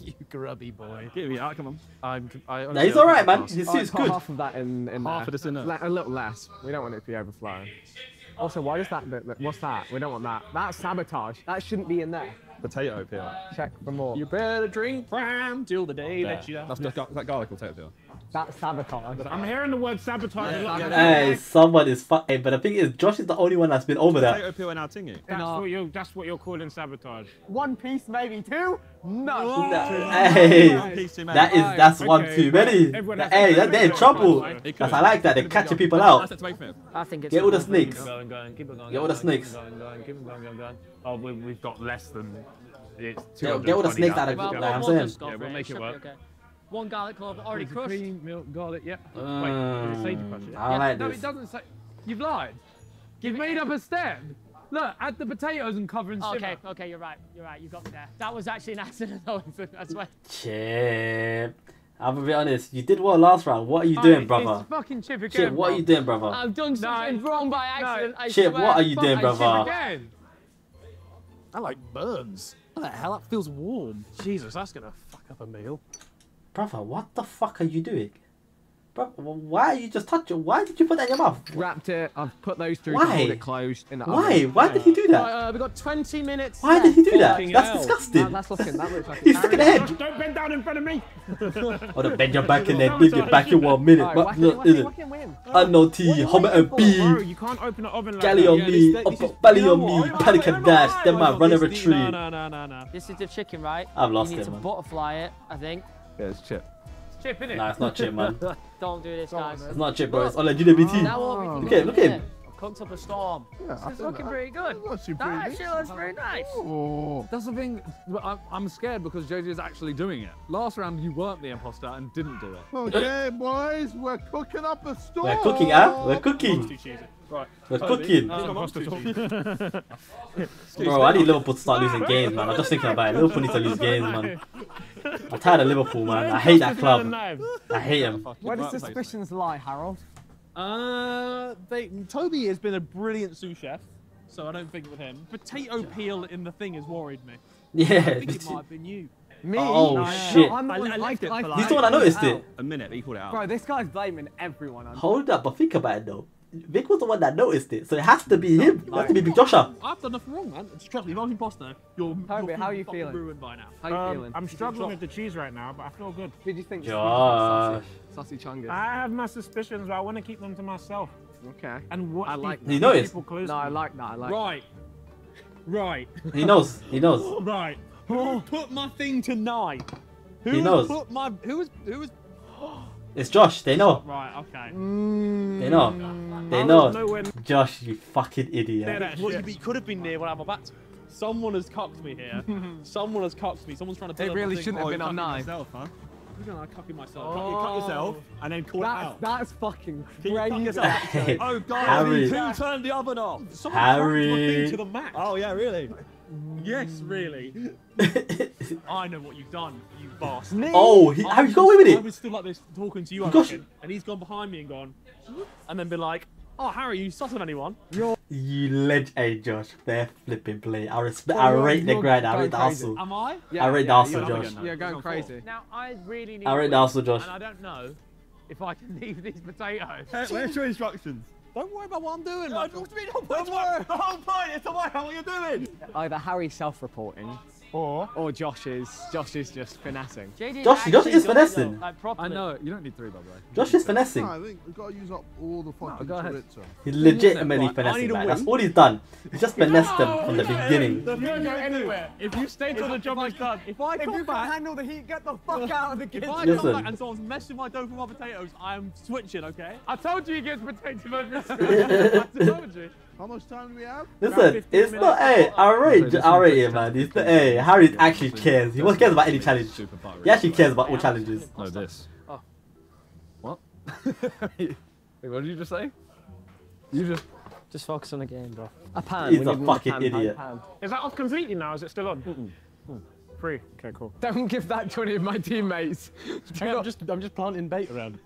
You grubby boy. Give me out, come on. No, he's alright, man. His suit's good. Half of that in half there. Of this in there. A little less. We don't want it to be overflowing. Also, why does that look? What's that? We don't want that. That's sabotage. That shouldn't be in there. potato peel. Check for more. You better drink from till the day that you die. That's that garlic potato peel. That's sabotage. I'm hearing the word sabotage. Hey, someone is fucking. But the thing is, Josh is the only one that's been over that. Potato peel and our tingy. That's what you're calling sabotage. One piece, maybe two. No. Hey, that's one too many. Hey, they're in trouble. I like that. They're catching people out. Get all the snakes. Get all the snakes. Oh, we've got less than. Get all the snakes out of it. I'm saying. Yeah, we'll make it work. One garlic clove already crushed. Green milk garlic, yep. Wait, did it say you crushed it? No, it doesn't say. You've lied. You've made up a step. Look, add the potatoes and cover and simmer. Okay, you're right. You're right. You got me there. That was actually an accident, though. That's why. Chip, I'm gonna be honest. You did well last round. What are you doing, brother? It's fucking Chip again. Chip, what are you doing, brother? I've done something wrong by accident. No. Chip, what are you doing, brother? I like burns. What the hell? That feels warm. Jesus, that's gonna fuck up a meal. Brother, what the fuck are you doing? Bro, why are you just touching? Why did you put that in your mouth? Wrapped it. I've put those through. Why? It closed in the oven. Why did he do that? We've got 20 minutes. Why did he do that? That's disgusting. That looks like he's sticking ahead. Don't bend down in front of me. Oh, don't bend your back and then dig it back in 1 minute. Unknown tea, Homer and Bee. You can't open an oven like that. Galley on me, belly on me, panic and dash. Then my runner retreat. No. This is the chicken, right? I've lost it. You need to butterfly it, I think. Yeah, it's Chip. It's Chip, innit? Nah, it's not Chip, man. Don't do this, guys. It's not Chip, bro. It's LGBT. Look at him. I've cooked up a storm. Yeah, this is looking pretty good. That actually looks pretty nice. Oh. That's the thing. I'm scared because JJ's actually doing it. Last round, you weren't the imposter and didn't do it. Okay, boys. We're cooking up a storm. We're cooking, huh? We're cooking. Right. We're cooking. Bro, I need Liverpool to start losing games, man. I'm just thinking about it. Liverpool needs to lose games, man. I'm tired of Liverpool, man. I hate that club. I hate him. Where does suspicions lie, Harold? Toby has been a brilliant sous chef, so I don't think with him. Potato peel in the thing has worried me. Yeah. I think it might have been you. Me? Oh, shit. He's the one I noticed it. A minute, he called it out. Bro, this guy's blaming everyone. Hold up, but think about it, though. Vic was the one that noticed it, so it has to be him. It has to be Big Joshua. I've done nothing wrong, man. Trust me, if I was imposter, you're fucking ruined by now. How you feeling? I'm struggling with the cheese right now, but I feel good. What do you think? Sausage hunger. I have my suspicions, but I want to keep them to myself. Okay. And what I like. He knows. No, I like that. I like. Right. He knows. He knows. Right. Who put my thing tonight? He knows. Who was? It's Josh, they know. Right, okay. They know. They know. Josh, you fucking idiot. Well, you could have been near when I have my back. Someone has cocked me here. Someone has cocked me. Someone's trying to. They really shouldn't have been on nine. You're gonna copy myself. You cut yourself and then call it out. That's fucking crazy. Oh God, who turned the oven off? Someone Harry. To the max. Oh yeah, really? Yes, really. I know what you've done, you bastard. Oh, how you going with it? I was still like this talking to you, and he's gone behind me and gone, and then been like, "Oh, Harry, you suss of anyone?" You legend, Josh. They're flipping play. I respect. I rate the grind. I rate the hustle. Am I? Yeah, I rate the hustle, Josh. Yeah, going crazy. Now I really need. I rate the hustle, Josh. And I don't know if I can leave these potatoes. Where's your instructions? Don't worry about what I'm doing. Don't worry. The whole point is to worry about what you're doing. Either Harry's self-reporting or Josh is just finessing. Josh is finessing. I know. You don't need three, by the way. Josh is finessing. No, I think we've got to use up all the fucking Twitter. He's legitimately finessing, man. That's all he's done. He's just finessed them from the beginning. You don't go anywhere. If you stay till the job is done. If I come back, handle the heat, get the fuck out of the kitchen. If I come back and someone's messing my dough for my potatoes, I'm switching, okay? I told you he gets potatoes. I told you. How much time do we have? Listen, it's not A. I rate it, man. It's not A. Harry actually cares. He cares about any challenge. He actually cares about all challenges. No, this. Oh. What? Wait, what did you just say? You just. Just focus on the game, bro. A pan. He's a fucking idiot. Is that off completely now? Is it still on? Free. Okay, cool. Don't give that to any of my teammates. I'm just planting bait around.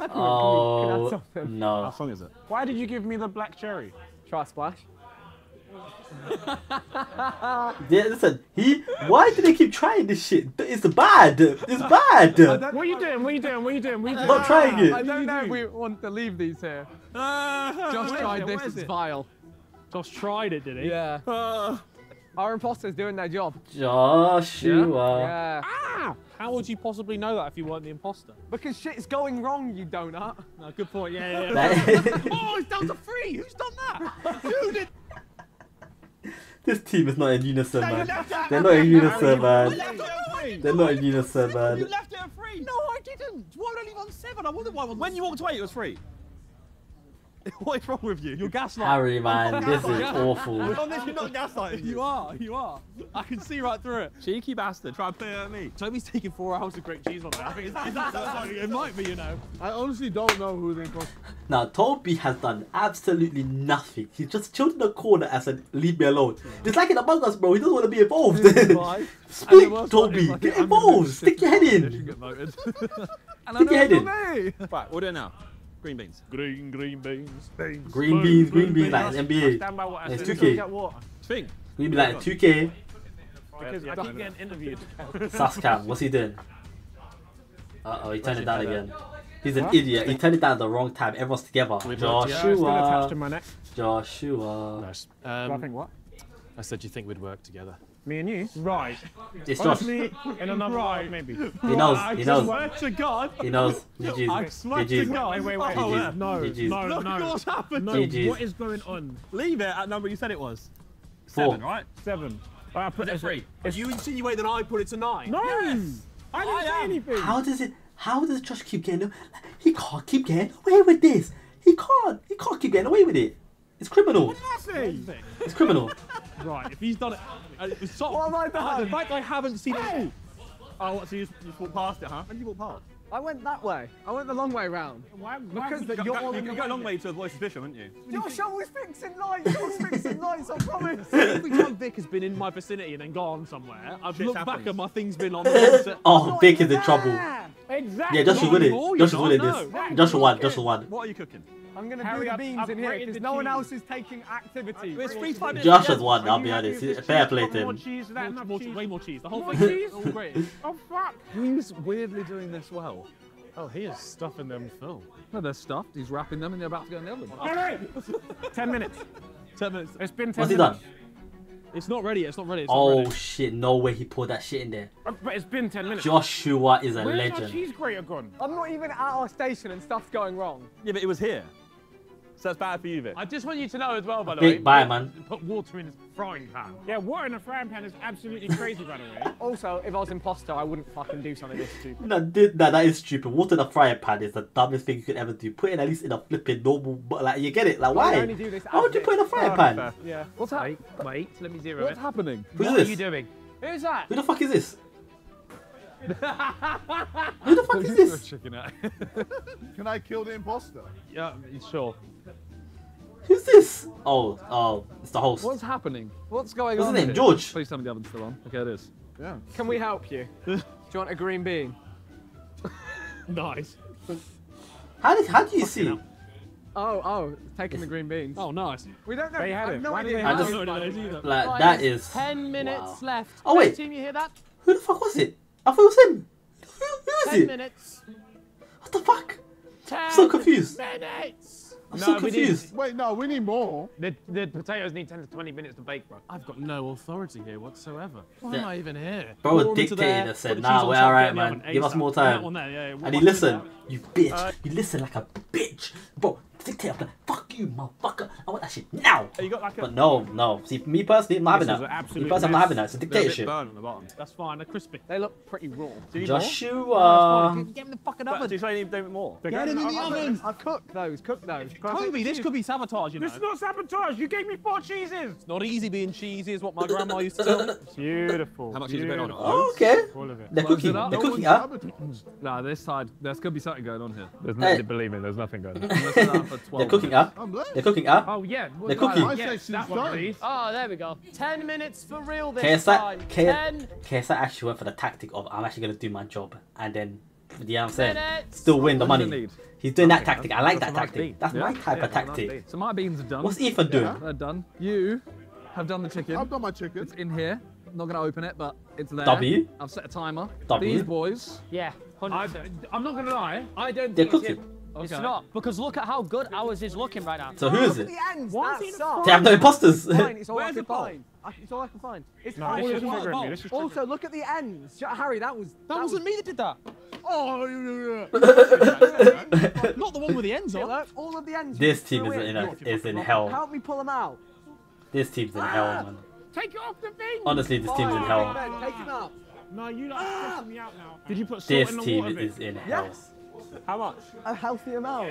Oh, no. How song is it? Why did you give me the black cherry? Try a splash. Yeah, listen, why do they keep trying this shit? It's bad. It's bad. What are you doing? I'm not trying it. I don't know if we want to leave these here. Josh tried this. It's vile. Josh tried it, did he? Yeah. Our imposter's doing their job. Joshua. Yeah. Ah! How would you possibly know that if you weren't the imposter? Because shit's going wrong, you donut. No, good point. Yeah, yeah. yeah. Oh, it's down to 3. Who's done that? Who did? This team is not in unison, man. They're not in unison, man. They're not in unison, man. You left it at 3. No, I didn't. Why did I leave on 7? I wonder why. When you walked away, it was 3. What is wrong with you? You're gaslighting. Harry, man, this is awful. You're not gaslighting. You are, you are. I can see right through it. Cheeky bastard, try and play it at me. Toby's taking 4 hours to grate cheese on that. I mean, it might be, you know. I honestly don't know who they got. Now, Toby has done absolutely nothing. He's just chilled in the corner and said, leave me alone. It's like in Among Us, bro. He doesn't want to be involved. Split, Toby. Like get involved. Stick your head in. Stick your head in. Right, we'll do it now. Green beans. Green beans. Green beans like NBA. It's 2K. Thing. Green beans like 2K. Because I keep getting interviewed. Sascam, what's he doing? Uh-oh, he turned it down again. He's an idiot. He turned it down at the wrong time. Everyone's together. Joshua. Joshua. Nice. I think what? I said you think we'd work together. Me and you? Right. It's honestly, in another life, maybe. He knows, he knows. I swear to God. He knows. GG's. I swear to God. Wait, wait, wait. GG's. No, GG's. No, no, no. What's happened? No, what is going on? Leave it at number you said it was. 4. 7, right? 7. All right, I put it at 3. If you insinuate that I put it to 9. No! Yes. I didn't say anything. How does Josh keep getting, he can't keep getting away with this. He can't keep getting away with it. It's criminal. What did I say? It's criminal. Right, if he's done it, it's sort of, what have I done? The fact I haven't seen it. Oh, what, so you just walked past it, huh? When did you walk past? I went that way. I went the long way round. Why because you go a long way to avoid suspicion, wouldn't you? Josh, I was fixing lights. I was fixing lights, I promise. Every time Vic has been in my vicinity and then gone somewhere, I've looked back and my thing's been on. Oh, Vic is in trouble. Exactly. Yeah, Josh will win it. Josh will win this. Josh will win. Josh will win. What are you cooking? I'm going to do the beans in here because no one else is taking activity. Josh has won, I'll be honest. Fair play to him. Way more cheese. The whole thing. All great. Oh, fuck. He's weirdly doing this well. Oh, he is stuffing them full. No, they're stuffed. He's wrapping them and they're about to go in the oven. Harry! 10 minutes. 10 minutes. It's been 10 minutes. What's he done? It's not ready. It's not ready. It's oh not ready. Shit! No way he poured that shit in there. But it's been 10 minutes. Joshua is a legend. Where's our cheese grater gone? I'm not even at our station and stuff's going wrong. Yeah, but it was here. So that's bad for you, Vic. I just want you to know as well, by the way. Bye, man. Put water in his frying pan. Yeah, water in a frying pan is absolutely crazy, by the way. Also, if I was imposter, I wouldn't fucking do something this stupid. No, that is stupid. Water in a frying pan is the dumbest thing you could ever do. Put it at least in a flipping normal, like, you get it? Like, why? Only do this how would you put in a frying pan? Fair. Yeah. What's happening? Wait, let me zero what's it. What's happening? What are you doing? Who's that? Who the fuck is this? Who the fuck is this? Can I kill the imposter? Yeah, sure. Who's this? Oh, it's the host. What's happening? What's going on? What's his name? George. Please tell me the oven's still on. Okay, it is. Yeah. Can we help you? Do you want a green bean? Nice. How do you see? Hell. Oh, taking the green beans. Oh, nice. We don't know. They had it. No idea. I just, like, that is 10 minutes left. Oh wait. Team, you hear that? Who the fuck was it? I thought it was him. Who is it? 10 minutes. What the fuck? I'm so confused. 10 minutes. I'm so confused. Wait, no, we need more. The potatoes need 10 to 20 minutes to bake, bro. I've got no authority here whatsoever. Why am I even here? Bro was dictating and said, nah, we're alright, man. Give us more time. And he listened. You bitch. You listen like a bitch. Bro, dictate. I'm like, fuck you, motherfucker. I want that shit now. You got like a... But no. See, me personally, I'm not having that. Me personally, I'm not having that. It's a dictatorship. That's fine. They're crispy. They look pretty raw. Joshua. Get them the fucking oven. Do you say they need more? Get them in the oven. I cooked those. Toby, this could be sabotage, you know. This is not sabotage. You gave me 4 cheeses. It's not easy being cheesy, is what my grandma used to tell me. Beautiful. How much cheese is going on? Oh, okay. All of it. They're cooking. They're cooking, huh? Nah, this side, there's going to be something going on here. There's nothing, believe me, there's nothing going on. They're cooking up. They're cooking up. Oh, yeah. They're cooking. Oh, there we go. 10 minutes for real this time. KSI actually went for the tactic of, I'm actually going to do my job. And then, yeah, I'm saying, still win the money. He's doing that tactic. I like that tactic. That's my type of tactic. So my beans are done. What's Ethan doing? They're done. You have done the chicken. I've done my chicken. It's in here. I'm not going to open it, but it's there. W. I've set a timer. W. These boys. Yeah. I'm not going to lie. I don't think it's him. Okay. It's not, because look at how good ours is looking right now. So who is it? They have no imposters. It's all I can find. It's all I can find. It's also, look at the ends. Harry, that wasn't me that did that. Oh, not the one with the ends on. All of the ends. This team is in hell. Help me pull them out. This team's in hell, man. Take it off the thing. Honestly, this team's in hell. Take him out. No, you're not stressing me out now. Did you put salt in the water? This team is in hell. Yes. How much? A healthy amount.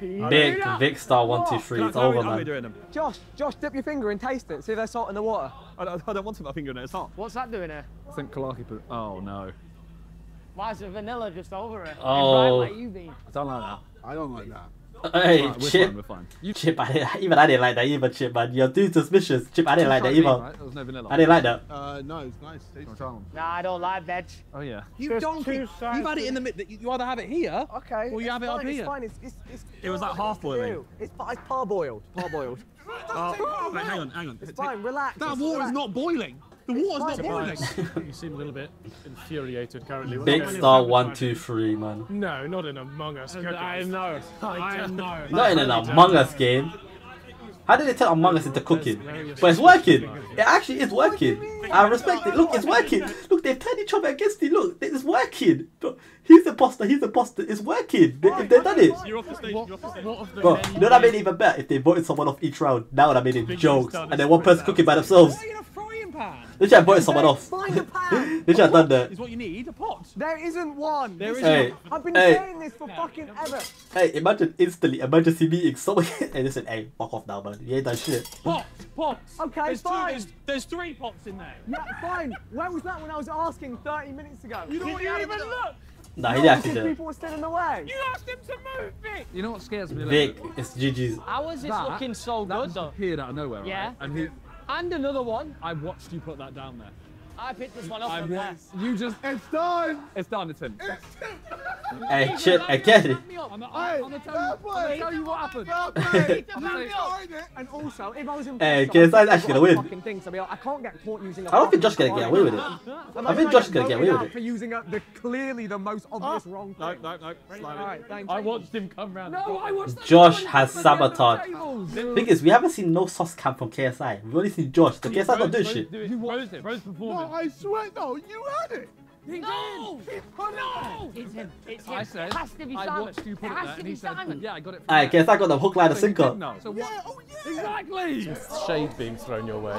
Big Vikkstar 123. It's over, man. Josh, dip your finger and taste it. See if there's salt in the water. I don't want to put my finger in it. It's hot. What's that doing here? I think Kalaki put. Oh no. Why is the vanilla just over it? Oh. Like you been. I don't like that. I don't like that. Hey, right, Chip. We're fine. Chip, even I didn't like that either, Chip, man. You're too suspicious. Chip, I didn't like that either. Right? There was no vanilla. I didn't like that. No, it's nice. Nah, I don't like veg. Oh, yeah. You donkey. You've had it in the middle. You either have it here, okay, or you have it up here. It's fine. It was like half boiling. It's parboiled. Parboiled. Right, hang on. It's fine, relax. That water is not boiling. The water's not boiling. You seem a little bit infuriated currently. Vikkstar 123, man. No, not in Among Us. I know. Not in an Among Us game. How did they tell Among Us into cooking? But it's working. It actually is working. I respect it. Look, it's working. Look, they've turned each other against it. Look, it's working. He's the imposter. He's the imposter. It's working. They've done it. You're off the stage. Bro, you know what I made even better? If they voted someone off each round, now I made it jokes. And then one person cooking by themselves. They should have voted someone off. They should have done that. Is what you need, a pot. There isn't one. There isn't. Hey, I've been saying this for fucking ever. Hey, imagine instantly emergency meeting someone. Hey, listen, hey, fuck off now, man. You ain't done shit. Pots. Okay, fine. There's three pots in there. Yeah, fine. Where was that when I was asking 30 minutes ago? You don't even look. Nah, he didn't actually. People were still in the way. You asked him to move, Vic. You know what scares me? Vic, it's GG's. Ours is looking so good though. Appeared out of nowhere, right? Yeah. And he. And another one. I watched you put that down there. I picked this one up. You just. It's done. It's done. It's in. Hey, Chip, I get it. I'm gonna tell you what happened. And also, if I was in. Hey, KSI's actually gonna win. I can't get caught using. I don't think Josh gonna get away with it. I think Josh gonna get away with it. For using the clearly the most obvious wrong thing. No. I watched him come round. No, I watched. Josh has sabotaged. Thing is, we haven't seen no sauce camp from KSI. We've only seen Josh. The KSI not doing shit. No, I swear, no, you had it. No! It's him. It's him. I said, it has to be Simon. I watched you put it there, and he said, yeah, I got it. I guess I got the hook, line, and sinker. No. So what? Yeah, oh, yeah. Exactly. Just shade being thrown your way.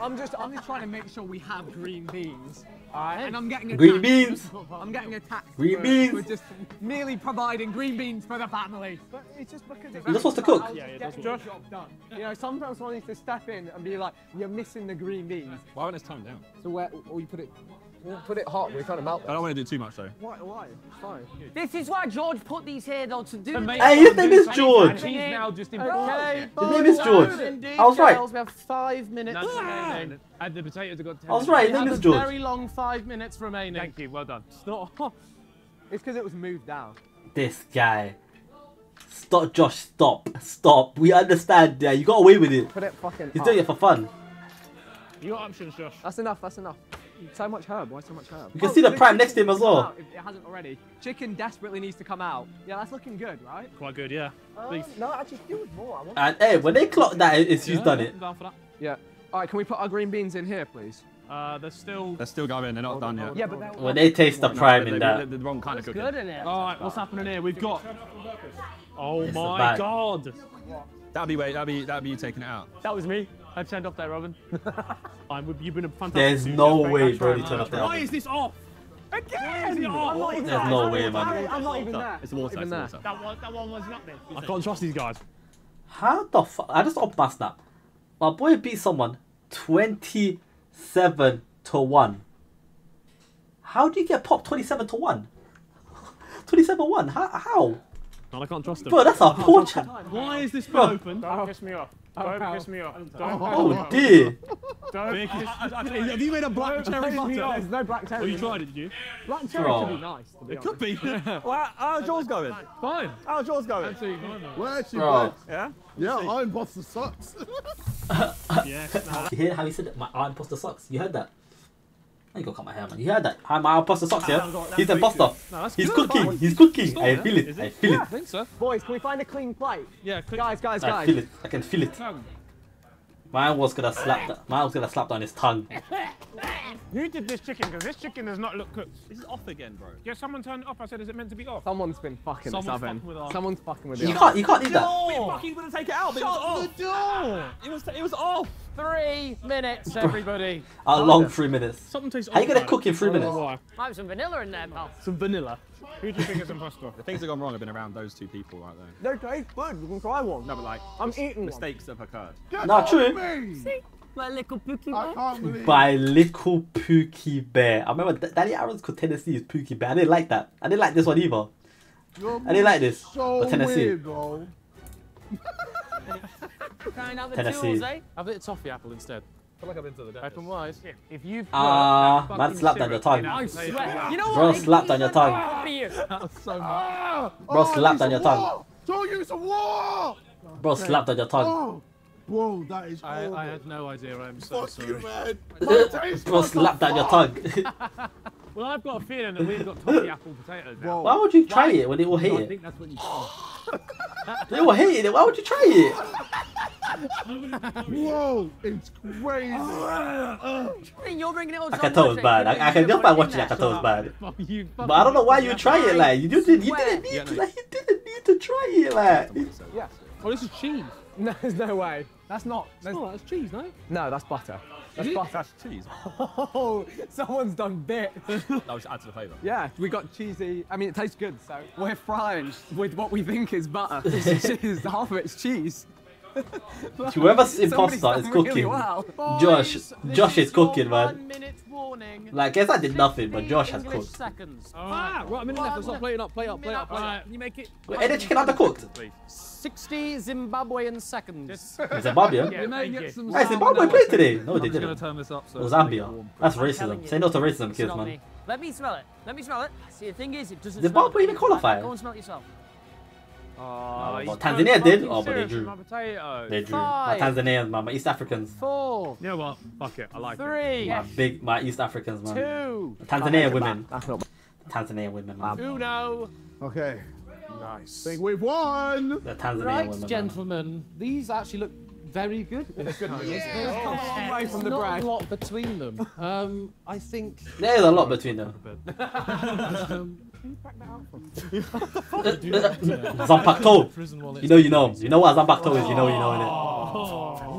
I'm just trying to make sure we have green beans. And I'm getting attacked. Green beans. I'm getting attacked. Green beans. We're just merely providing green beans for the family. But it's just because you're supposed to cook. Yeah, that's what Josh done. You know, sometimes one needs to step in and be like, "You're missing the green beans." Why won't it's timed down? So where? Or you put it. We'll put it hot, we're trying to melt it. I don't want to do too much though. Why? It's fine. This is why George put these here though, to do. Hey, his name is George! He's now just okay, his name is George. I was right. We have 5 minutes. And the potatoes have got 10. I was right, his name is George. Very long 5 minutes remaining. Thank you, well done. Stop. It's because it was moved down. This guy. Stop, Josh, stop. We understand, yeah, you got away with it. Put it fucking He's doing it for fun. You got options, Josh. That's enough. So much herb, why so much herb? You can see the prime next to him as well. If it hasn't already. Chicken desperately needs to come out. Yeah, that's looking good, right? Quite good, yeah. No, actually, do with more. I want and hey, when they clock that, it's who's done it. Yeah. Alright, can we put our green beans in here, please? They're still going, they're not done yet. Yeah, but when they taste the prime in that. The wrong kind of cooking. Good in it. Alright, what's happening here? We've got. Oh my god. That'd be you taking it out. That was me. I've turned off that oven. You've been a fantastic. There's no way, bro, you turned off that oven. Why is this off? Again! There's no way, man. I'm not even there. It's water. That one was not there. I can't trust these guys. How the fuck? I just got past that. My boy beat someone 27-1. How do you get popped 27-1? 27-1. How? I can't trust them. Bro, that's a poor chat. Why is this bro open? Don't piss me off. Don't piss me off. Oh dear. Don't piss me off. Have you made a black cherry butter? There's no black cherry. Oh, you tried it, did you? Black cherry could be nice. It could be. How's yours going? Fine. How's yours going? Absolutely fine. Where's your yeah? Yeah, our imposter sucks. You hear how he said that? My imposter sucks. You heard that? I got cut my hair, man. You heard that? I'm out past the socks here. He's an imposter. No, he's cooking. He's cooking. I feel it. I feel it. I think so. Boys, can we find a clean plate? Yeah, clean. Guys. I feel it. I can feel it. Man was gonna slap that. Man was gonna slap down his tongue. Who did this chicken? Because this chicken does not look cooked. Is it off again, bro? Yeah, someone turned it off. I said, is it meant to be off? Someone's been fucking this oven. Someone's fucking with it. You can't do that. We're fucking gonna take it out. Shut the door. It was off. 3 minutes, everybody. A long 3 minutes. Something tastes. How are you gonna cook in 3 minutes? I have some vanilla in there, pal. Some vanilla. Who do you think is imposter? The things that gone wrong have been around those two people right there. They taste good. You can try one. No, but like, I'm eating. Mistakes have occurred. Not true. See? By Little Pookie Bear. By Little Pookie Bear. I remember Daddy Aaron's called Tennessee is Pookie Bear. I didn't like that. I didn't like this one either. I didn't like this. So but Tennessee. Weird, bro. Tennessee. Tools, eh? Have a bit of toffee apple instead. I feel like I've been to the dentist. Open wise. Yeah. If you've man slapped on your tongue. I swear. You know what? Bro slapped on your tongue. That was so much. Bro slapped on your tongue. Don't use a war. Bro slapped on your tongue. Whoa, that is horrible. I had no idea. I'm so sorry. Fuck you, man. Bro slapped on your tongue. Well, I've got a feeling that we've got toffee apple potatoes now. Why would you try it when they will hate it? I think that's what you do. They will hate it. Why would you try it? Whoa, it's crazy. You're bringing it all. I thought it was bad. I can just by watching it. I thought it was bad. But I don't know why you try it like you didn't need to try it like. Yeah. Oh, this is cheese. No, there's no way. That's not. That's cheese, no? No, that's butter. That's butter. That's cheese. Oh, someone's done bits. That was add to the flavour. Yeah, we got cheesy. I mean, it tastes good, so we're frying with what we think is butter. Half of it's cheese. Like, whoever's imposter is cooking. Really well. Boys, Josh is cooking, man. Like, I guess I did nothing, but Josh has cooked. Seconds. Ah, right, a minute left. Stop. Play it up. Right. You make it. Wait, any chicken undercooked? 60 Zimbabwean seconds. Zimbabwean? Yeah, hey, Zimbabwe played today. No, they didn't. Turn this up, so it was Zambia. That's racism. Say no to racism, kids, man. Let me smell it. See, the thing is, it doesn't. Zimbabwe even qualify. Go and smell it yourself. Oh, no, Tanzania did, but they drew. They drew. My Tanzanians, man. My East Africans. 4. You know what? Fuck it. I like 3. It. My East Africans, man. 2. Tanzania women. Tanzania women, man. 1. Okay. Nice. I think we've won. The Tanzania women. Right, gentlemen. Man. These actually look very good. There's not a lot between them. I think. There is a lot between them. Can you crack that out for Zampacto. You know what Zampacto is. You know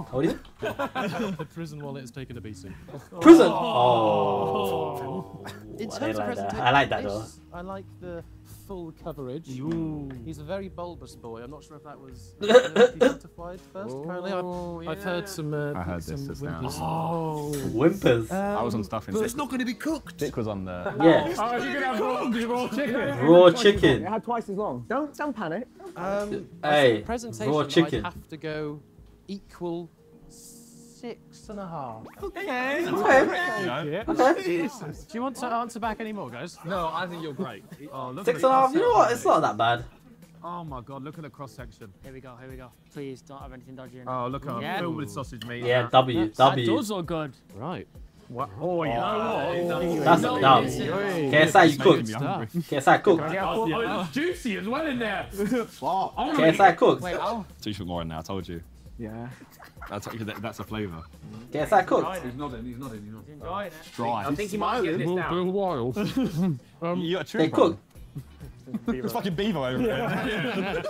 innit. What is it? The prison wallet is taking a beating. Prison. Oh. In terms of presentation, I like that though. I like the full coverage. Ooh. He's a very bulbous boy. I'm not sure if that was identified first. Apparently, I've heard some. I heard some this whimpers. Whimpers. I was on stuff. But it's not going to be cooked. Dick was on there. Yeah. Oh, you're gonna have raw chicken. Raw chicken. It had twice as long. Don't panic. Hey. Presentation. Raw chicken. I'd have to go equal 6.5. Okay. Okay. Do you want to answer back any more, guys? No, I think you're great. Oh, 6.5. You know what? It's not that bad. Oh my God! Look at the cross section. Here we go. Please don't have anything dodgy in. Oh, look at it. Filled with sausage meat. Yeah. That does look good. Right. What? Oh, you know what? That's a dub. KSI, you cooked. KSI cooked. Oh, it's juicy as well in there. KSI cooked. Wait, T-shirt more in there. I told you. Yeah. That's a flavour. Yes, I cooked. He's nodding. He's enjoying it. Dry. I think he might get this now. You got a tree problem. It's fucking Beaver over here. Yeah.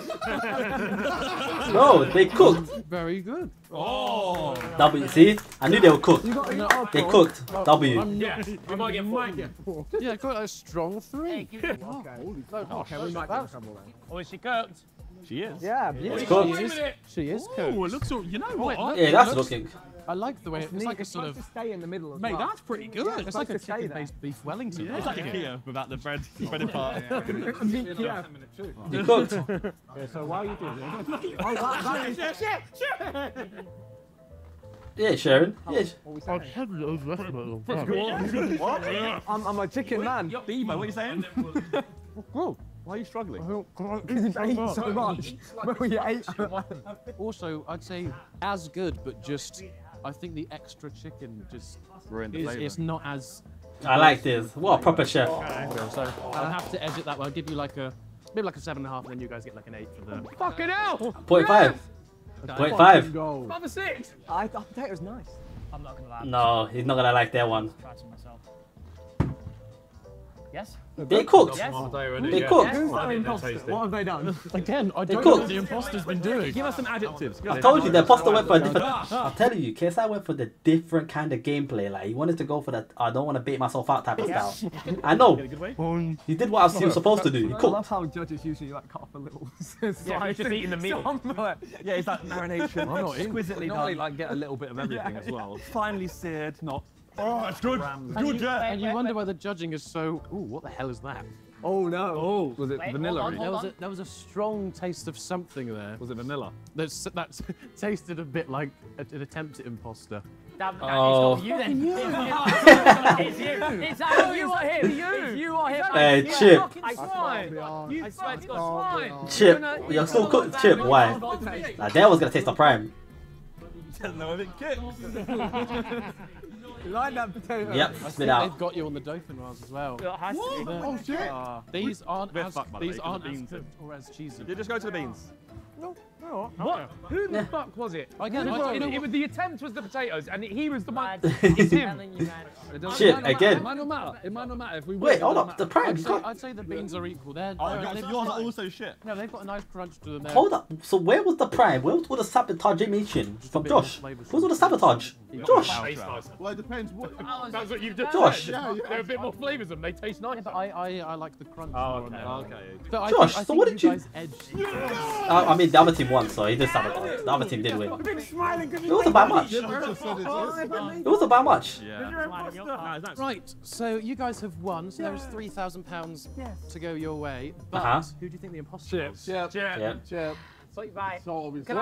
No, they cooked. Very good. Oh. W. See? I knew they were cooked. They cooked. W. Yeah. We might get Mike. Yeah, got a strong 3. Okay. We might get trouble then. Oh, is she cooked? She is. Yeah, it's cooked. She is cooked. Oh, it looks all, you know what? Oh, yeah, that's looking. I like the way it's like a sort of. Stay in the middle. Mate, that's pretty good. Yeah, it's like a chicken-based beef Wellington. Yeah. It's like a Kia without the bread part. Yeah. You cooked. Yeah, so while you do this. Yeah, Sharon. Yes. I've had it over a long time. What? I'm a chicken man. Beamer, what are you saying? Cool. Why are you struggling? Because you've eaten so much. Also, I'd say as good, but just I think the extra chicken just ruined the flavour. It's not as I like this. What a proper chef. I'll have to edit that one. I'll give you like a, maybe like a 7.5 and then you guys get like an 8 for the... Fucking hell! 0.5. 0.5. 5 or 6. I thought the potato's nice. I'm not gonna lie. No, he's not gonna like that one. Yes? They cooked. Yes. They cooked. Who's that imposter? What have they done? Again, I don't know what the imposter's been doing. Give us some adjectives. I told you, the imposter went for a different... I'll tell you, KSI went for the different kind of gameplay. Like, he wanted to go for that I don't want to bait myself out type of style. I know. He did what he was supposed to do. He cooked. I love how judges usually like cut off a little slice. Just eating the meat. Yeah, it's like marination. Exquisitely done. Like get a little bit of everything as well. Finely seared, not... Oh, it's good. It's good, yeah. And you wonder why the judging is so... Ooh, what the hell is that? Oh, no. Oh, was it vanilla? There was a strong taste of something there. Was it vanilla? That tasted a bit like an attempt at imposter. Oh. It's not you, then. It's you. It's you are here. It's you are here. Hey, Chip. I swear to God. Chip, you're still cooked. Chip, why? That was going to taste the prime. I don't know if it kicks. Like that potato. Yep, spit out. They've got you on the dolphin rolls as well. What? Oh shit! These aren't as cooked or as cheesy. You just go to the beans. No, no. What? Who the fuck was it? It was the attempt was the potatoes, and he was the one. It's him. Shit, again. It might not matter. It might not matter if we win. Wait, hold up. The prime. I'd say the beans are equal. They're also shit. No, they've got a nice crunch to them. Hold up. So where was the prime? Where was all the sabotageation from Josh? Where was all the sabotage? Josh. Well, it depends. That's what you've just. Josh. They're a bit more flavours and they taste nice. But I like the crunch. Oh, okay. Josh, so what did you? I mean. The other team won, so he did sabotage. The other team did win. It wasn't by much. It wasn't by much. Yeah. Right, so you guys have won, so there is £3,000 to go your way. But who do you think the imposter was? Chip. Can I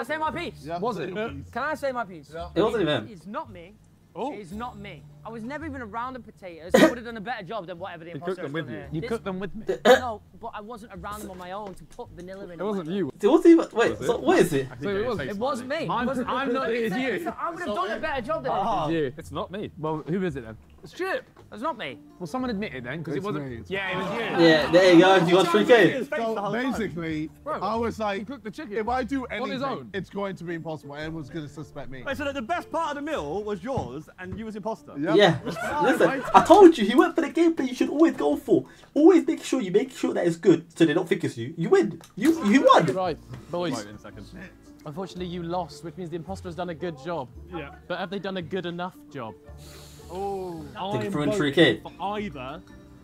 say my piece? Was it? Can I say my piece? It wasn't him. It's not me. Oh. It's not me. I was never even around the potatoes. I would have done a better job than whatever the imposter was. You cooked them with me. No, but I wasn't around them on my own to put vanilla in. It wasn't you. It wasn't even. Wait, so what is it? It wasn't me. I'm not. It is you. I would have done a better job than you. It's not me. Well, who is it then? It's Chip. It's not me. Well, someone admit it then, because it wasn't me. Yeah, it was you. Yeah, there you go. You got 3K. So basically, I was like, cook the chicken. If I do anything, it's going to be impossible. Everyone's going to suspect me. So the best part of the meal was yours, and you was imposter. Yeah, listen, I told you, he went for the gameplay you should always go for. Always make sure you make sure that it's good so they don't think it's you. You win. You won. Right, boys. Unfortunately, you lost, which means the imposter has done a good job. Yeah. But have they done a good enough job? Oh, I'm voting for either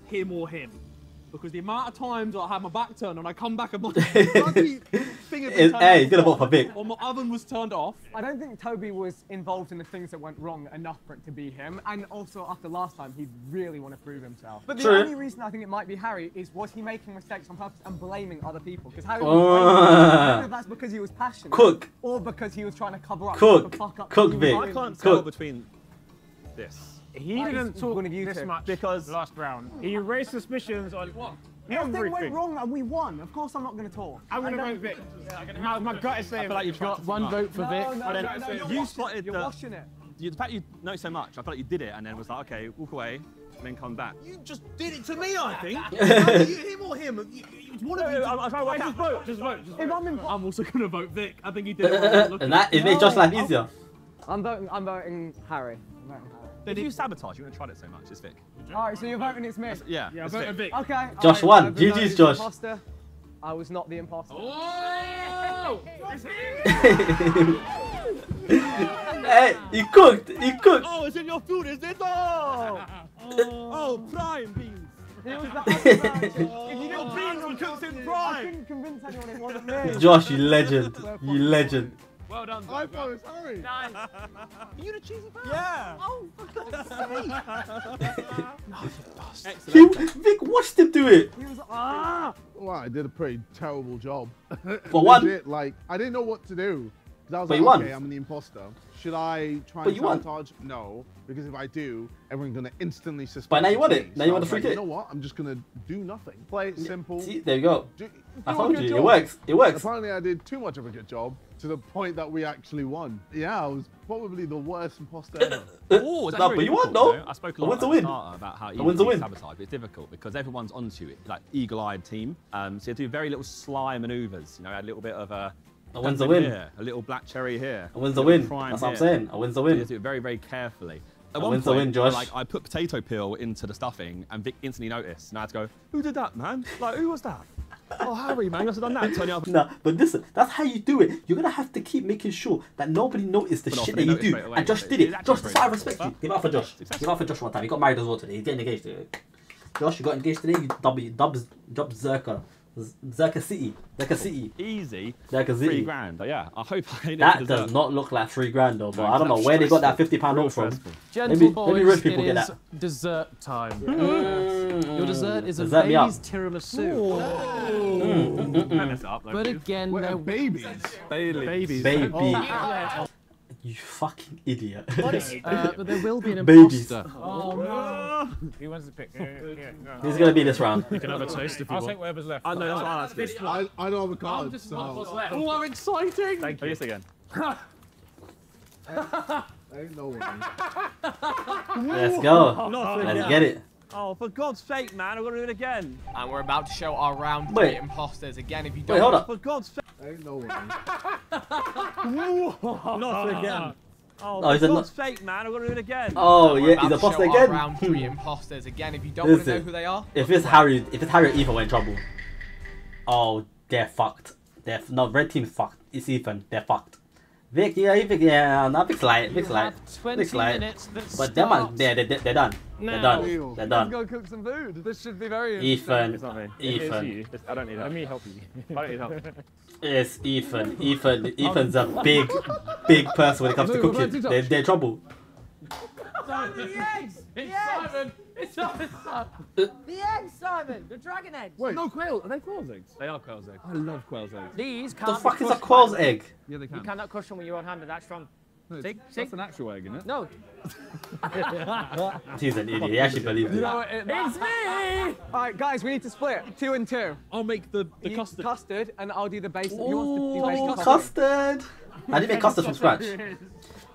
him or him. Because the amount of times I had my back turned and I come back and my bloody finger was turned off. Hey, he's going to vote for Vic. Or my oven was turned off. I don't think Toby was involved in the things that went wrong enough for it to be him. And also, after last time, he'd really want to prove himself. But the only reason I think it might be Harry is, was he making mistakes on purpose and blaming other people? Because Harry was if that's because he was passionate. Cook. Or because he was trying to cover up. Cook. Fuck up cook, Vic. I can't tell between this. He didn't talk this much because last round he raised suspicions on what? Everything went wrong and we won. Of course I'm not going to talk. I'm going to vote Vic. My gut is saying I feel like you've got one vote for Vic. No, you spotted you're washing it. The fact you know so much, I feel like you did it and then was like, okay, walk away and then come back. You just did it to me, I think. Him or him? One of you. Just vote. I'm also going to vote Vic. I think he did it. And that is just like easier. I'm voting Harry. Did you sabotage? You wouldn't have tried it so much. It's Vic. Alright, so you're voting it's me? Yeah, I'm voting Vic. Okay. Josh won. GG's Josh. Imposter. I was not the imposter. Oh! Hey, he cooked. Oh, it's in your food, is it? Oh, prime beans. It was the I couldn't convince anyone it wasn't me. Josh, you legend. You legend. Well done, I thought it was Harry. Nice. You the cheesy fan? Yeah. Oh, for God's sake. No, Vic watched him do it. He was like, ah. Well, I did a pretty terrible job. For one. Like, I didn't know what to do. I was but like, you okay, won. I'm the imposter. Should I try but and sabotage? Won. No, because if I do, everyone's gonna instantly suspect. But now you want it. Now so you want the free kick. You know what? I'm just gonna do nothing. Play it simple. See, there you go. I told you, it works. It works. Apparently, I did too much of a good job to the point that we actually won. Yeah, I was probably the worst imposter ever. Oh, no, but you won though. I spoke a lot about how you sabotage. It's difficult because everyone's onto it, like eagle-eyed team. So you do very little sly maneuvers. You know, I had a little bit of a. I wins the win. Here, a little black cherry here. I wins the win. That's what I'm saying. I wins the win. You have to do it very, very carefully. At one point, like, I put potato peel into the stuffing and Vic instantly noticed. And I had to go, who did that, man? Like, who was that? Oh, Harry, man, you must have done that. Turn it up. No, but listen, that's how you do it. You're going to have to keep making sure that nobody noticed the shit that you do. And Josh did it. Josh, that's how I respect you. Give it up for Josh. Give it up for Josh one time. He got married as well today. He's getting engaged today. Josh, you got engaged today. You dubbed Zerkaa. Zerkaa City. Easy. Zerkaa City. $3,000. Yeah. I hope I didn't that does not look like $3,000 though, bro. No, I don't know where they got that £50 note from. Gentle boys, let me rich people get that. Dessert time. Mm. Your dessert is a baby's tiramisu. But again, they're babies. Oh. You fucking idiot. But there will be an imposter. Oh, no. He wants to pick. He's going to be this round. You can have a taste if you want. I'll take whatever's left. I know, that's good. I don't have a card. Oh, how exciting. Thank you. Yes, again. Let's go. Let's get it. Oh, for God's sake, man. I'm going to do it again. And we're about to show our round three imposters again. If you don't, hold up. For God's sake. Ain't no one. Not again. Oh, for God's sake, man, I'm gonna do it again. Oh, yeah, he's a boss again. Round three imposters again. If you don't want to know who they are, if it's Harry or Ethan, we're in trouble. Oh, they're fucked. No, red team's fucked. It's Ethan. They're fucked. Vic, yeah, not Vic's light. Vic's light. But them are, they're done. They're done. Go cook some food. This should be very Ethan. It's not me. Ethan. It's I don't need help. Let me help you. I don't need help. It's Ethan. Ethan's a big person when it comes to cooking. They're in trouble. The eggs! Simon! The eggs, Simon! The dragon eggs! Wait, no, quail! Are they quail's eggs? They are quail's eggs. I love quail's eggs. These can't the fuck is a quail's egg? Yeah, they can. You cannot crush them with your own hand, and that's wrong. No, that's an actual egg, isn't it? No. He's an idiot. He actually believes it. No, it's me! Alright, guys, we need to split 2 and 2. I'll make the custard. Custard, and I'll do the base. Ooh, you want to do custard? How do you make custard from scratch?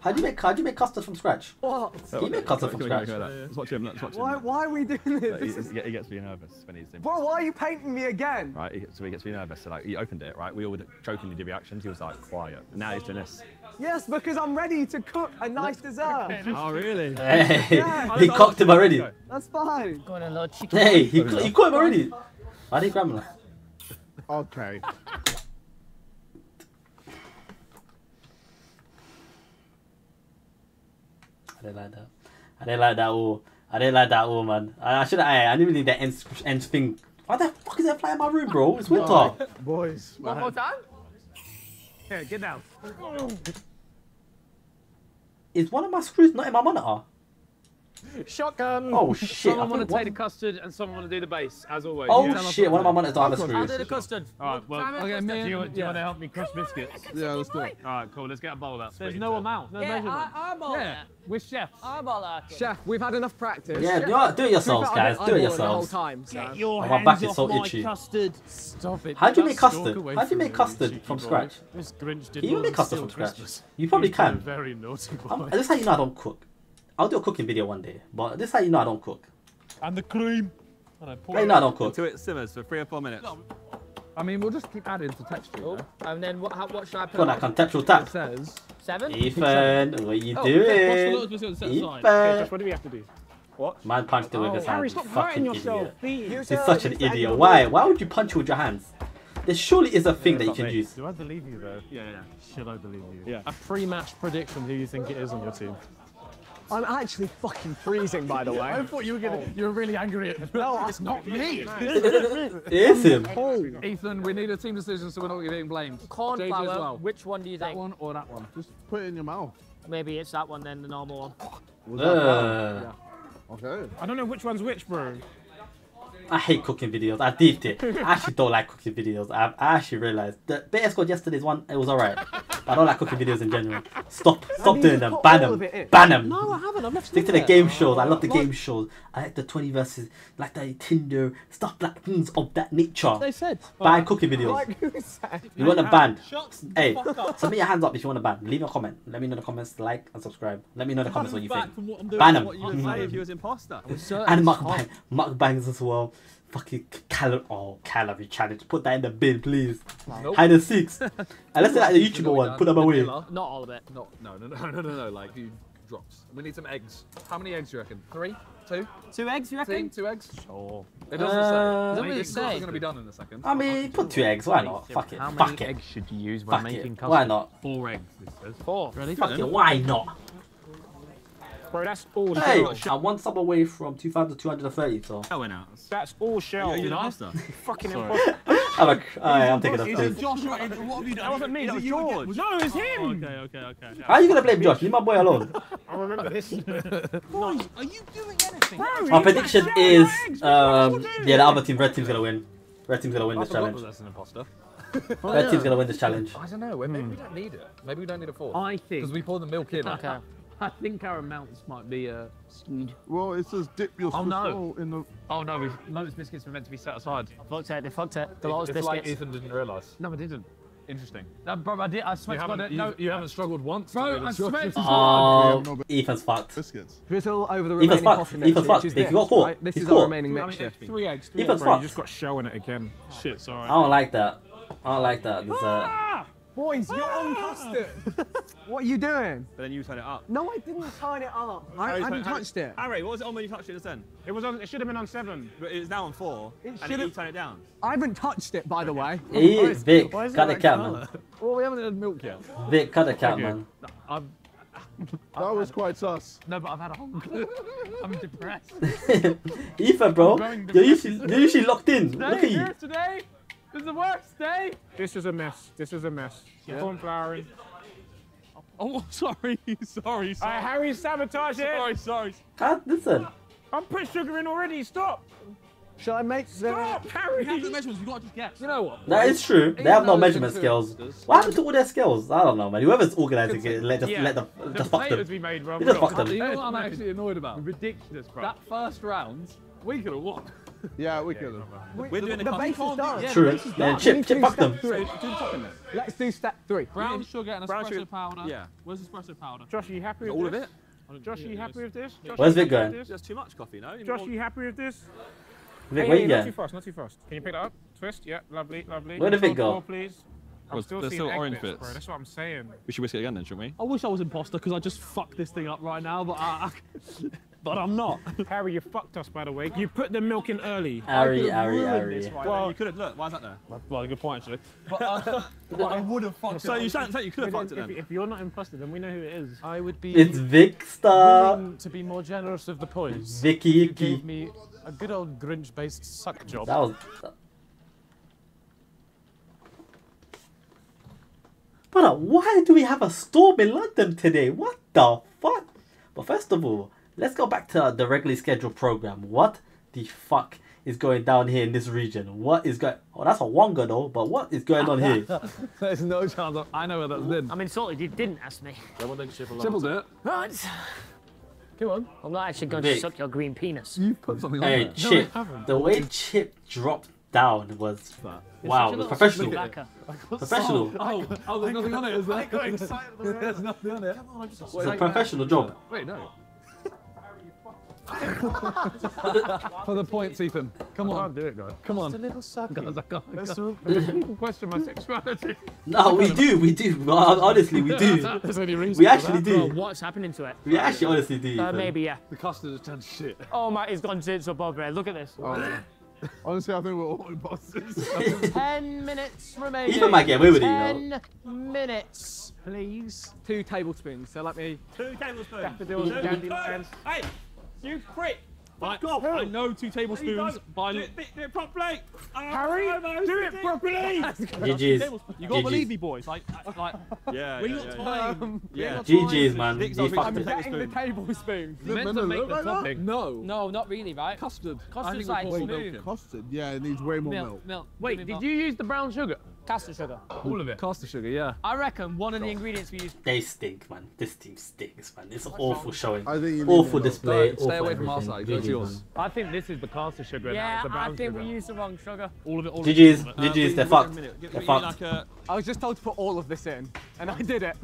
How do you make custard from scratch? What? Can you make custard from scratch? Let's watch him. Why are we doing this? He gets really nervous when he's doing. Bro, why are you painting me again? Right, so he gets really nervous. So like, he opened it, right? We all jokingly did reactions. He was like, quiet. And now he's doing this. Yes, because I'm ready to cook a nice dessert. Oh, really? Hey, yeah. He cooked him already. That's fine. Hey, he cooked him already. I didn't grab him. Okay. I didn't like that all, man. I didn't really need that end thing. Why the fuck is that fly in my room, bro? It's winter. No, boys. One more time? Here, get down. Is one of my screws not in my monitor? Shotgun. Oh, shit. Someone want to take the custard and someone want to do the base, as always. Oh, yeah. Shit. One of my monitors don't have a screw. I'll do the custard. All right, well, okay, do you want to help me crush biscuits? Yeah, let's do it. All right, cool. Let's get a bowl out. There's no amount. No measurement. Yeah, we're chefs. Chef, we've had enough practice. Yeah, do it yourselves, guys. Do it yourselves. Get your hands off my custard. Stop it. How do you make custard? How do you make custard from scratch? Can you make custard from scratch? You probably can. Very naughty boy. That's how you know I don't cook. I'll do a cooking video one day, but this is how you know I don't cook. And the cream. You know I don't cook. Until it simmers for 3 or 4 minutes. I mean, we'll just keep adding to texture. Oh, and then what should I put? Got that contextual tap. It says 7. Ethan, what are you doing? Ethan. Okay, what do we have to do? What? Man punched him with his hands. Stop hurting yourself, please. He's such an idiot. Why? Why would you punch with your hands? There surely is a thing that you can use. Do I believe you though? Yeah. Should I believe you? Yeah. A pre-match prediction who you think it is on your team. I'm actually fucking freezing, by the way. I thought you were you were really angry at me. No, it's not me. It is him. Ethan, we need a team decision so we're not being blamed. Cornflower, well. Which one do you think? That one or that one? Just put it in your mouth. Maybe it's that one then, the normal one. Yeah. Okay. I don't know which one's which, bro. I hate cooking videos. I deeped it. I actually don't like cooking videos. I actually realised that Beta Squad yesterday's one, it was alright. I don't like cooking videos in general. Stop doing them. Ban them. Ban them. No, I haven't. I've never stick to the game shows. I love the game shows. I like the 20 versus, like the Tinder stuff, like things of that nature. They said ban cooking videos. Like who said? You want a ban? Hey, submit your hands up if you want a ban. Leave a comment. Let me know in the comments. Like and subscribe. Let me know in the comments what you think. Ban them. And mukbangs as well. Fucking calorie challenge. Put that in the bin, please. Nope. Hide and seeks. Unless like the YouTuber one, put them away. Not all of it. No. Like you drops. We need some eggs. How many eggs do you reckon? 3? 2? 2 eggs, you reckon? 2 eggs? Sure. It doesn't say. It doesn't really say. It's gonna be done in a second. I mean, put 2 eggs. Why not? Fuck it. How many eggs should you use when making custard? Why not? 4 eggs. This says 4. Really? Fuck it. Why not? Bro, that's all shells. I'm one sub away from 2,230, so... That's all shells. You're the fucking imposter. I'm taking a third. Josh, what have you done? That wasn't me, that was George. No, it was him! Okay. How are you going to blame Josh? Leave my boy alone. I remember this. Boys, are you doing anything? Our prediction is... yeah, the other team, red team's going to win. Red team's going to win this challenge. That's an imposter. Red team's going to win this challenge. I don't know, maybe we don't need it. Maybe we don't need a fork. I think... Because we pour the milk in. Okay. I think our amounts might be skewed. Well, it says dip your skull in the... Oh no, those biscuits were meant to be set aside. They fucked it. The last biscuits. It's like Ethan didn't realise. No, I didn't. Interesting. No, bro, I did. I swear to God, no, you haven't struggled once. Bro, I swear to God. Oh, Ethan's fucked. Biscuits. Drizzle over the remaining coffee. Ethan's fucked. If you got 4, right? This is our remaining mixture. 3 eggs. Ethan's fucked. You just got shell in it again. Shit, sorry. I don't like that. I don't like that. Boys, you're on custard. What are you doing? But then you turn it up. No, I didn't turn it up. I hadn't touched it. Harry, what was it on when you touched it just then? It was on. It should have been on 7, but it was now on 4. It should have turned it down. I haven't touched it, by the way. It's Vic. Cut the cat, man. Well, we haven't had milk yet. Vic, cut the cat, man. That was quite sus. No, but I've had a honk. I'm depressed. Ethan, bro, you're usually locked in. Look at you. Today. This is the worst day! This is a mess. This is a mess. Yeah. Cornflowering. Oh, sorry. Harry's sabotaging. Sorry. Listen. I'm put sugar in already. Stop. Shall I make them? Stop, Harry! You have the measurements. You've got to just guess. You know what? That is true. They have no measurement skills. What happened to all their skills? I don't know, man. Whoever's organising it, just fuck them. You just fuck them. You know what I'm actually annoyed about? Ridiculous, bro. That first round, we could have won. Yeah, we could. We're doing the base is done. Yeah, true. Yeah, Chip, fuck them. Let's do step 3. Brown sugar and espresso powder. Yeah. Where's espresso powder? Josh, are you happy with all of it? Josh, are you happy with this? Where's Vic going? That's too much coffee, no? Josh, are you happy with this? Vic, where you going? Not too fast, not too fast. Can you pick that up? Twist, yeah, lovely. Where did Vic go? There's still orange bits. Bro, that's what I'm saying. We should whisk it again then, shouldn't we? I wish I was imposter because I just fucked this thing up right now, but I'm not. Harry, you fucked us, by the way. You put the milk in early. Harry. Well, you could have. Look, why is that there? Well, good point, actually. But I would have fucked it. So you sound like you could have fucked it then. If you're not impressed, then we know who it is. I would be... It's Vikkstar. ...to be more generous of the points. Vicky. Gave me a good old Grinch-based suck job. That was... But why do we have a storm in London today? What the fuck? But first of all, let's go back to the regularly scheduled program. What the fuck is going down here in this region? What is going... Oh, that's a wonga though, but what is going on here? There's no chance of... I know where that's been. I'm insulted you didn't ask me. Chip will do it. Right. Come on. I'm not actually going to suck your green penis. You put something on there. Hey, Chip. No, the way Chip dropped down was... Wow, it was professional. Professional. Oh, there's nothing on it, is there? I got excited. There's nothing on it. It's a professional job. Wait, no. For the points, Ethan. Come on. I can't do it, guys. Come on. Just a little sucky. Let's question my sexuality. No, we do. Well, honestly, we do. There's any reason we actually do. Well, what's happening to it? We actually honestly do. Maybe, yeah. The custard has turned shit. Oh, my, it's gone zits above there. Look at this. Oh. Honestly, I think we're all imposters. 10 minutes remaining. Ethan might get away with it, you know. 10 minutes, please. 2 tablespoons, so let me... 2 tablespoons. Daffodils, dandelions. Hey! You prick! Fuck off. I know two tablespoons. By do it properly. Harry, do it properly. GGs. You gotta believe me, boys. Like yeah. We got time. Yeah. GGs, man. I'm getting the tablespoon. You meant to make the topping. No. No, not really, right? Custard. Custard's like smooth. Custard. Yeah, it needs way more milk. Wait, did you use the brown sugar? Caster sugar. All of it. Caster sugar, yeah. I reckon one of the ingredients we use. They stink, man. This team stinks, man. It's an awful showing. Awful display. Stay away from our side. That's yours. I think this is the caster sugar. Yeah, I think we used the wrong sugar. All of it. GG's. GG's. They're fucked. They're fucked. I was just told to put all of this in, and I did it.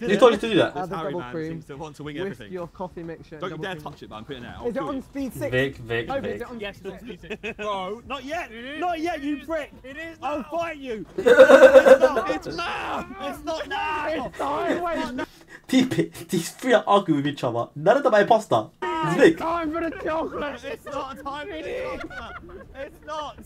You told you to do that. Add the double cream to want to wing everything. Your coffee mixture. Don't you dare touch it, man. Put it out. Is it on speed 6? Vic. Yes, it's on speed 6. Bro, not yet. Not yet, you prick. It is. I'll fight you. It's not now! These three are arguing with each other. None of them are imposter. It's Vic. It's time for the chocolate. It's not time for the chocolate. It's not.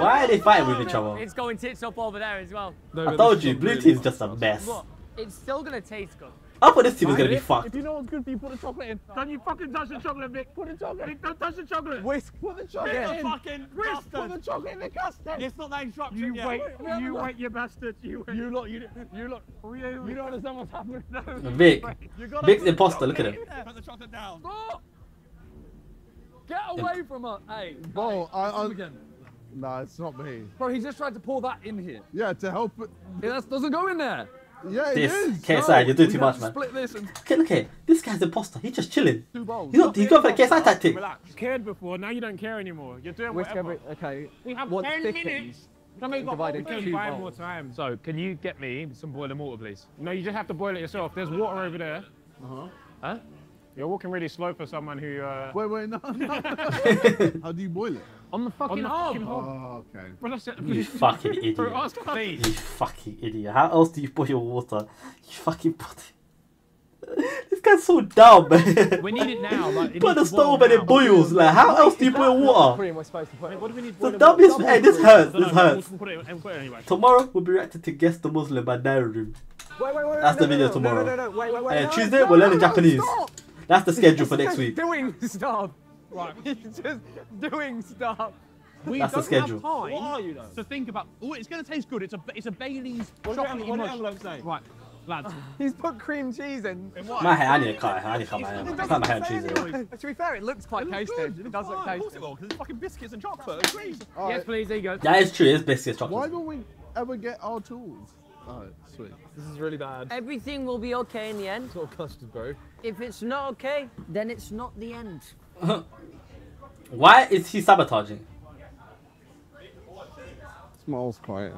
Why are they fighting with each other? It's going tits up over there as well. I told you, blue team's just a mess. Look, it's still going to taste good. I thought this team was going to be fucked. If you know what's good for you, put the chocolate in. Can you fucking touch the chocolate, Vic? Put the chocolate in. Don't touch the chocolate. Whisk. Put the chocolate in. Put the fucking custard. Put the chocolate in the custard. It's not that instruction yet. You wait, you bastard. You don't understand what's happening. No. Vic. Vic's imposter. Look at him. Put the chocolate down. Stop. Get away from her. Hey. Bro, nah, it's not me. Bro, he just tried to pour that in here. Yeah, to help. That doesn't go in there. Yeah, it is. KSI, you're doing too much, man. Okay, look here. This guy's imposter. He's just chilling. He's going for the KSI tactic. Relax. You cared before. Now you don't care anymore. You're doing whatever. Okay. We have 10 minutes. Divide more time. So, can you get me some boiling water, please? No, you just have to boil it yourself. There's water over there. Huh? You're walking really slow for someone who. Wait, no. How do you boil it? On the fucking hob. Oh, okay. You fucking idiot. You fucking idiot. How else do you boil your water? You fucking put it. This guy's so dumb, man. We need it now. Like, put the stove and it boils. Like, how else do you boil water? What do we need? The dumbest. Hey, this hurts. This hurts. Tomorrow we'll be reacting to Guess the Muslim by Naira Room. Wait. That's the video tomorrow. No, wait. Tuesday we'll learn the Japanese. That's the schedule for next week. Doing stuff. Right. Just doing stuff. That's the schedule. What are you though? So think about. Oh, it's going to taste good. It's a Bailey's chocolate mush. Right, lads. He's put cream cheese in. My hair. I need to cut it. I need to cut my hair. I cut my hair and cheese in. To be fair, it looks quite tasty. It does look tasty. Of course it will, because it's fucking biscuits and chocolate. Yes, please. There you go. That is true. It's biscuits and chocolate. Why don't we ever get our tools? Oh, sweet. This is really bad. Everything will be okay in the end. It's all custard, bro. If it's not okay, then it's not the end. Why is he sabotaging? Smells quite.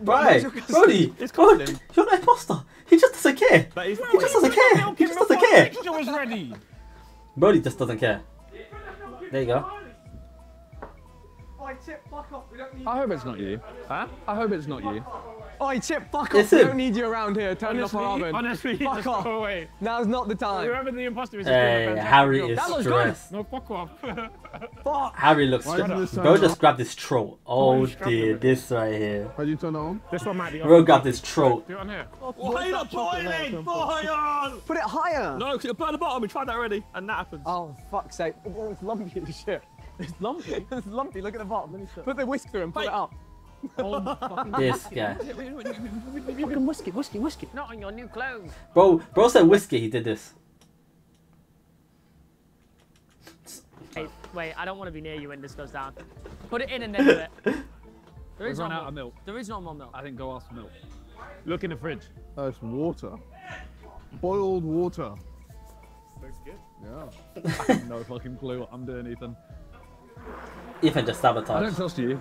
Right, Brody. It's called. You're an imposter. He just doesn't care. He just doesn't care. He just doesn't care. The was ready. Brody just doesn't care. There you go. I hope it's not you. Huh? I hope it's not you. Oi, Chip, fuck off. We don't need you around here. Turn off our oven. Honestly, fuck off. Away. Now's not the time. Whoever the imposter is. Hey, Harry is stressed. No, fuck off. Fuck. Harry looks stressed. Bro, just grab this troll. Oh dear, this right here. How do you turn it on? This one might be on. Bro, grab this troll. Do it on here. Why are you not boiling? Boil! Put it higher. No, because it'll burn the bottom. We tried that already, and that happens. Oh, fuck's sake. Oh, it's lumpy as shit. It's lumpy? It's lumpy. Look at the bottom. Put the whisk through and put it up. Oh, this guy. Fucking whiskey. Not on your new clothes. Bro said whiskey. He did this. Wait, I don't want to be near you when this goes down. Put it in and then do it. There is not more milk. There is not more milk. I think go ask for milk. Look in the fridge. Oh, it's water. Boiled water. Looks good. Yeah. I have no fucking clue what I'm doing, Ethan. Ethan just sabotaged. I don't trust you.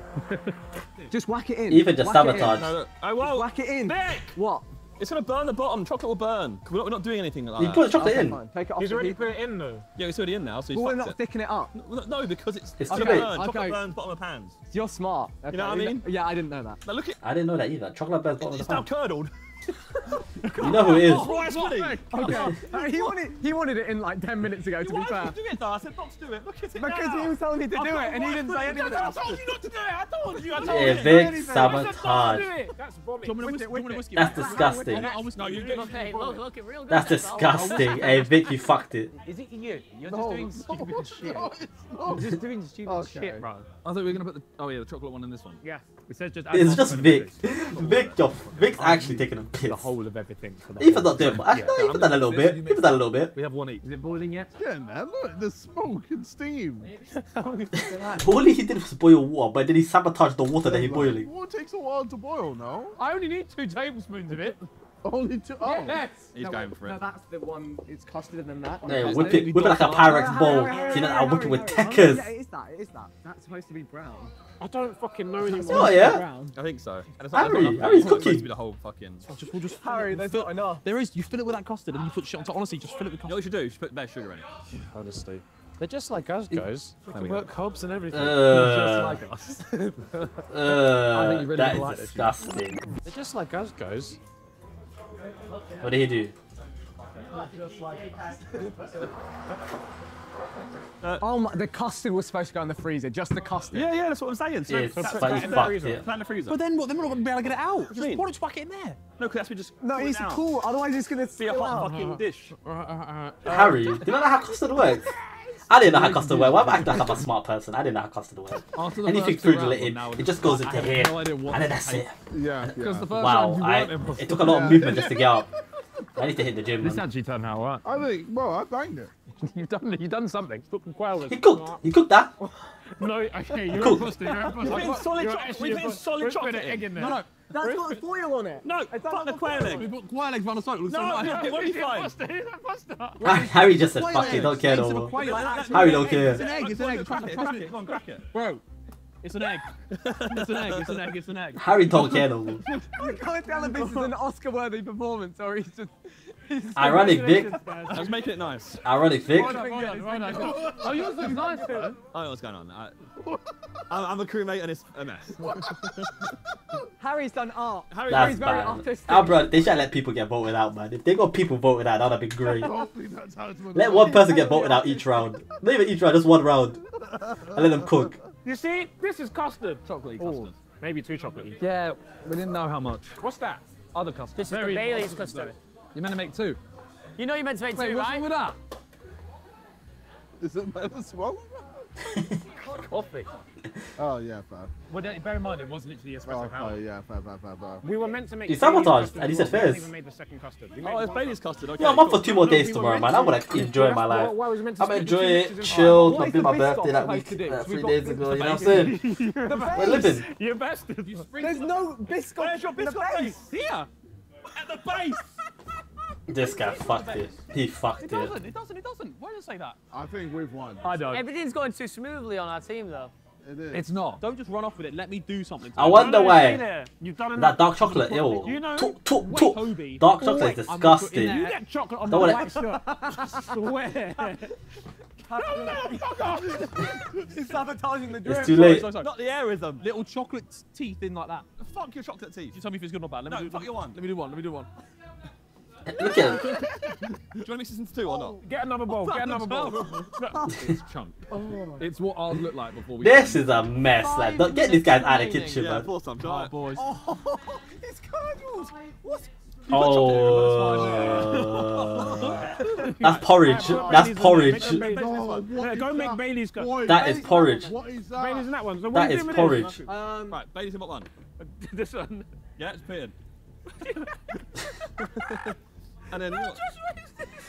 Just whack it in. Ethan just sabotaged. No. I won't. Just whack it in. Vic! What? It's going to burn the bottom. Chocolate will burn. We're not doing anything like that. You put the chocolate in. Fine. Take it off. He's already put it in though. Yeah, it's already in now. So we're not sticking it up. No, because it's going to burn. Chocolate burns bottom of pans. You're smart. Okay. You know what I mean? Yeah, I didn't know that. Now look at. I didn't know that either. Chocolate burns bottom of the pan. It's now curdled. You know who it is. Okay. He wanted it in like 10 minutes ago, to be fair. Do it though. I said, Box, do it. Look at it. Because he was telling me to do it, and he didn't say anything. I told you not to do it. I told you. I told you. Evict sabotage. That's vomit. That's disgusting. That's disgusing. Hey, Vic, you fucked it. Is it you? You're just doing stupid shit. You're just doing stupid shit, bro. I thought we were going to put the... Oh, yeah, the chocolate one in this one. Yeah. It says just... It's just Vic. Vic's actually taking a piss. The whole of everything. Ethan's not doing much. Ethan's done a little bit. Ethan's done a little bit. We have one each. Is it boiling yet? Yeah, man. Look, there's smoke and steam. All he did was boil water, but then he sabotaged the water that he's boiling. Water takes a while to boil, no? I only need 2 tablespoons of it. Only 2? Oh. Yes. He's going for it. No, that's the one. It's custard than that. Yeah, whip it like a Pyrex bowl. You know, I'll whip it with Tekkers. Yeah, it is that. It is that. That's supposed to be brown. I don't fucking know anymore. Oh yeah, I think so. And it's Harry, Harry's cooking. The whole fucking. We'll just Harry, there's not enough. There is. You fill it with that custard and you put shit on top. Honestly, just fill it with custard. You know what you should do? You should put bare sugar in it. Honestly, they're just like us, guys. We work hobs and everything. Just like us. That is disgusting. They're just like us, guys. What did he do? Oh my, the custard was supposed to go in the freezer, just the custard. Yeah, yeah, that's what I'm saying. So it's fucked, yeah. Put that in the freezer. But then what? Then we're not going to be able to get it out. Why don't you whack it in there? No, because that's we just. No, it's cool. Otherwise, it's going to be a hot fucking dish. Harry, do you know how custard works? I didn't know how custard worked. Why am I acting like I'm a smart person? I didn't know how custard worked. Anything food related, it just goes into here, and then that's it. Yeah. Wow, it took a lot of movement just to get out. I need to hit the gym. This actually turned out right. I think, well, I banged it. You've done something. He cooked that. No, okay, you're impostor. We've been solid chocolate. Egg in there. No, that's got foil on it. No, it's not the quail egg. We put quail eggs on the side. No, what are you saying? Harry just said, fuck it, don't care no more. Harry don't care. It's an egg, it's an egg. Come on, crack it. Bro. It's an egg. It's an egg. Harry don't care no more. I can't tell if this is an Oscar-worthy performance or he's just... Ironic, Vic. I was making it nice. Ironic, Vic. Right on. Oh, yours looks nice, too. I don't know what's going on. I'm a crewmate and it's a mess. Harry's done art. Harry's very artistic. Oh, bro, they should let people get voted out, man. If they got people voted out, that would be great. Let one person get voted out each round. Not even each round, just one round. And let them cook. You see, this is custard. Chocolate custard. Ooh. Maybe too chocolatey. Yeah, we didn't know how much. What's that? Other custard. This is the Bailey's custard. You're meant to make 2. You know you're meant to make 2, right? What's wrong with that? Is it better swallow? Coffee. Oh, yeah, fair. Well, bear in mind, it was literally espresso powder. Oh, yeah, fair. We were meant to make... He sabotaged, and he said first. We even made the second custard. Oh, it's Bailey's custard, okay. Yeah, I'm up for 2 more days tomorrow, man. I'm going to enjoy my life. I'm going to enjoy it, chill, complete my birthday that week, 3 days ago, you know what I'm saying? We're living. You're bastard. There's no biscuit in the base. Here. At the base. This guy fucked it. He fucked it. It doesn't. Why did you say that? I think we've won. I don't. Everything's going too smoothly on our team, though. It is. It's not. Don't just run off with it. Let me do something. I wonder why. You've done that dark chocolate. Ew. You know, Toby. Dark chocolate is disgusting. You get chocolate on the white shirt. I swear. No, fuck off. It's sabotaging the drink. It's too late. Sorry. Not the airism. Little chocolate teeth in like that. Fuck your chocolate teeth. You tell me if it's good or bad. Let me do one. Look at him. Do you want to listen to 2 or not? Get another bowl. It's chunk. Oh. It's what ours look like before we... This is a mess. Like, get this guy out of the kitchen, man. Oh, boys. Oh, it's curdled. What? Oh. That's porridge. Go make Bailey's go. That is porridge. What is that? Bailey's in that one. So that is porridge. Right, Bailey's in what one? This one. Yeah, it's Peter. And then what?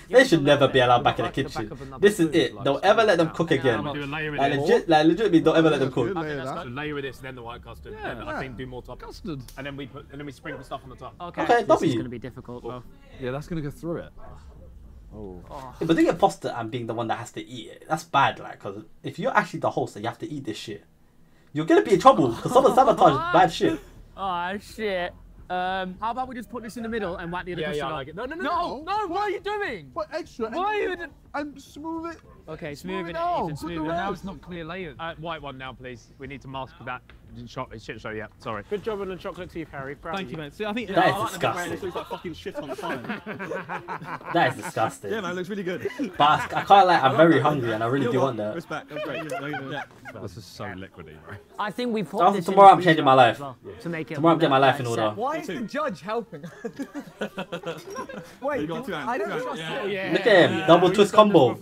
They should never be allowed back in the kitchen. This is it. Don't ever let them cook again. Legitimately, don't ever let them cook. A layer of this, then the white custard. I think do more top custard, and then we sprinkle stuff on the top. Okay, this is gonna be difficult, though. Yeah, that's gonna go through it. Oh. Yeah, but the imposter and being the one that has to eat it, that's bad. Like, because if you're actually the host and you have to eat this shit, you're gonna be in trouble because someone sabotaged bad shit. Oh shit. How about we just put this in the middle and whack the other custard on? No, why are you doing? What extra? Why are you? Smooth it. Okay, smooth it out. Ethan, smooth it out. Now it's not clear layers. White one now, please. We need to mask that shit show. Yeah, sorry. Good job on the chocolate teeth, Harry. Proud Thank you, mate. See, I think that is disgusting. It looks like fucking shit on fire. That is disgusting. Yeah, man, it looks really good. But I can't lie, I'm very hungry and I really do want that. Respect. That's great. Yeah. This is so liquidy, bro. I think we put this tomorrow. I'm changing my life. Well, yeah. Tomorrow I'm getting my life in order. Why is the judge helping? Wait, I don't trust him. Look at him. Double twist combo.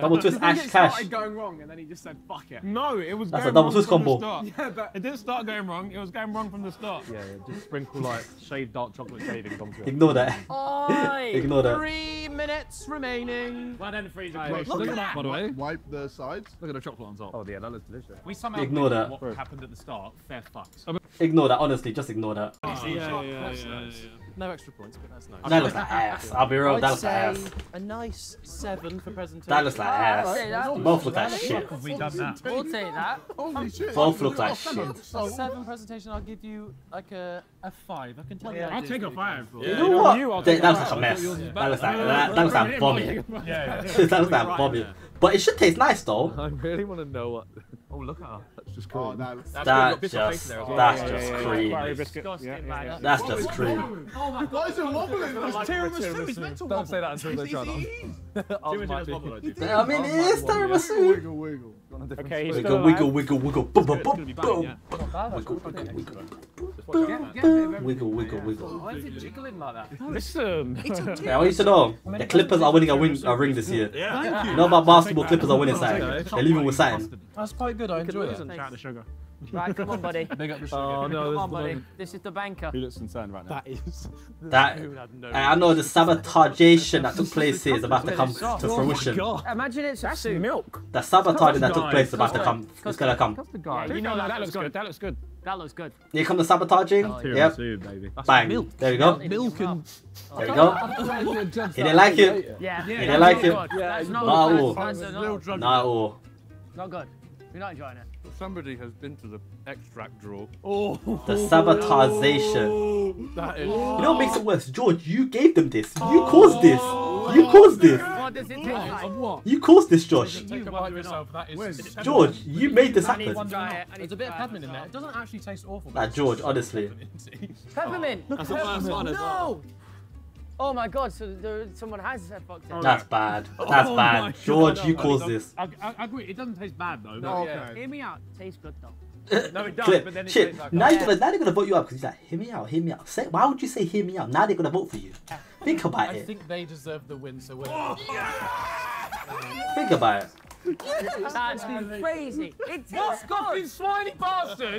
Double twist Ash Cash. It started going wrong and then he just said fuck it. No, it was going wrong from the start. That's a double twist combo. Yeah, but it didn't start going wrong. It was going wrong from the start. Yeah, just sprinkle like shaved dark chocolate shavings onto it. Ignore that. Ignore that. 3 minutes remaining. Well then, freeze it. Look at that. By the way, wipe the sides. Look at the chocolate on top. Oh yeah, that looks delicious. We somehow ignore that. What happened at the start? Fair fucks. Ignore that. Honestly, just ignore that. No extra points, but that's nice. That looks like ass. I'll be real, that looks like ass. A nice 7 for presentation. That looks like ass. Both look like shit. We'll take that. Holy shit. Both look like shit. 7 presentation, I'll give you like a 5. I can tell you. I'll take a 5. You know what? That was like a mess. That looks like vomit. That looks like vomit. But it should taste nice though. I really want to know what. Oh, look at her. That's just cream. That's just cream. That's just cream. Oh my God, it's a wobbling. It's tiramisu. It's mental. Don't say that until they try it. I mean, it is tiramisu. Wiggle, wiggle. Okay, wiggle, wiggle, wiggle, wiggle. Boom, boom, boom, boom. Wiggle, wiggle, wiggle. Wiggle, wiggle, wiggle. Why is it jiggling like that? Listen. I want you to know, the Clippers are winning a ring this year. You know about basketball, Clippers are winning something. They're leaving with something. That's quite good. I enjoy it. The sugar. Right, come on, buddy. Oh no, come on, buddy. This is the banker. He looks insane right now. That is. That. I know the sabotageation that took place here is about to come to fruition. Imagine it's that's milk. The sabotage that took place is about to come. It's gonna come. You know that looks good. That looks good. That looks good. Here comes the sabotaging. Oh, yeah. Baby. Bang. Milk. There we go. Milk and... There we go. He didn't like it. Yeah. He didn't like it. Not at all. Not at all. Not good. You're not enjoying it. Somebody has been to the extract drawer. Oh. The sabotagation. That is... You know what makes it worse? George, you gave them this. You caused this. You caused this. What does it taste like? You caused this, George. George, you made this happen. There's a bit of peppermint in there. It doesn't actually taste awful. Nah, George, honestly. Peppermint. That's the worst one as well. Oh my God! So someone has fucked it. That's bad. That's bad. George, you caused this. I agree. It doesn't taste bad though. No, okay. Hear me out. Tastes good though. No, it does, but then it tastes like... Now they're gonna vote you out because he's like, hear me out, hear me out. Say, why would you say hear me out? Now they're gonna vote for you. Think about it. I think they deserve the win, so whatever. Think about it. That's crazy. It's fucking swiney bastard.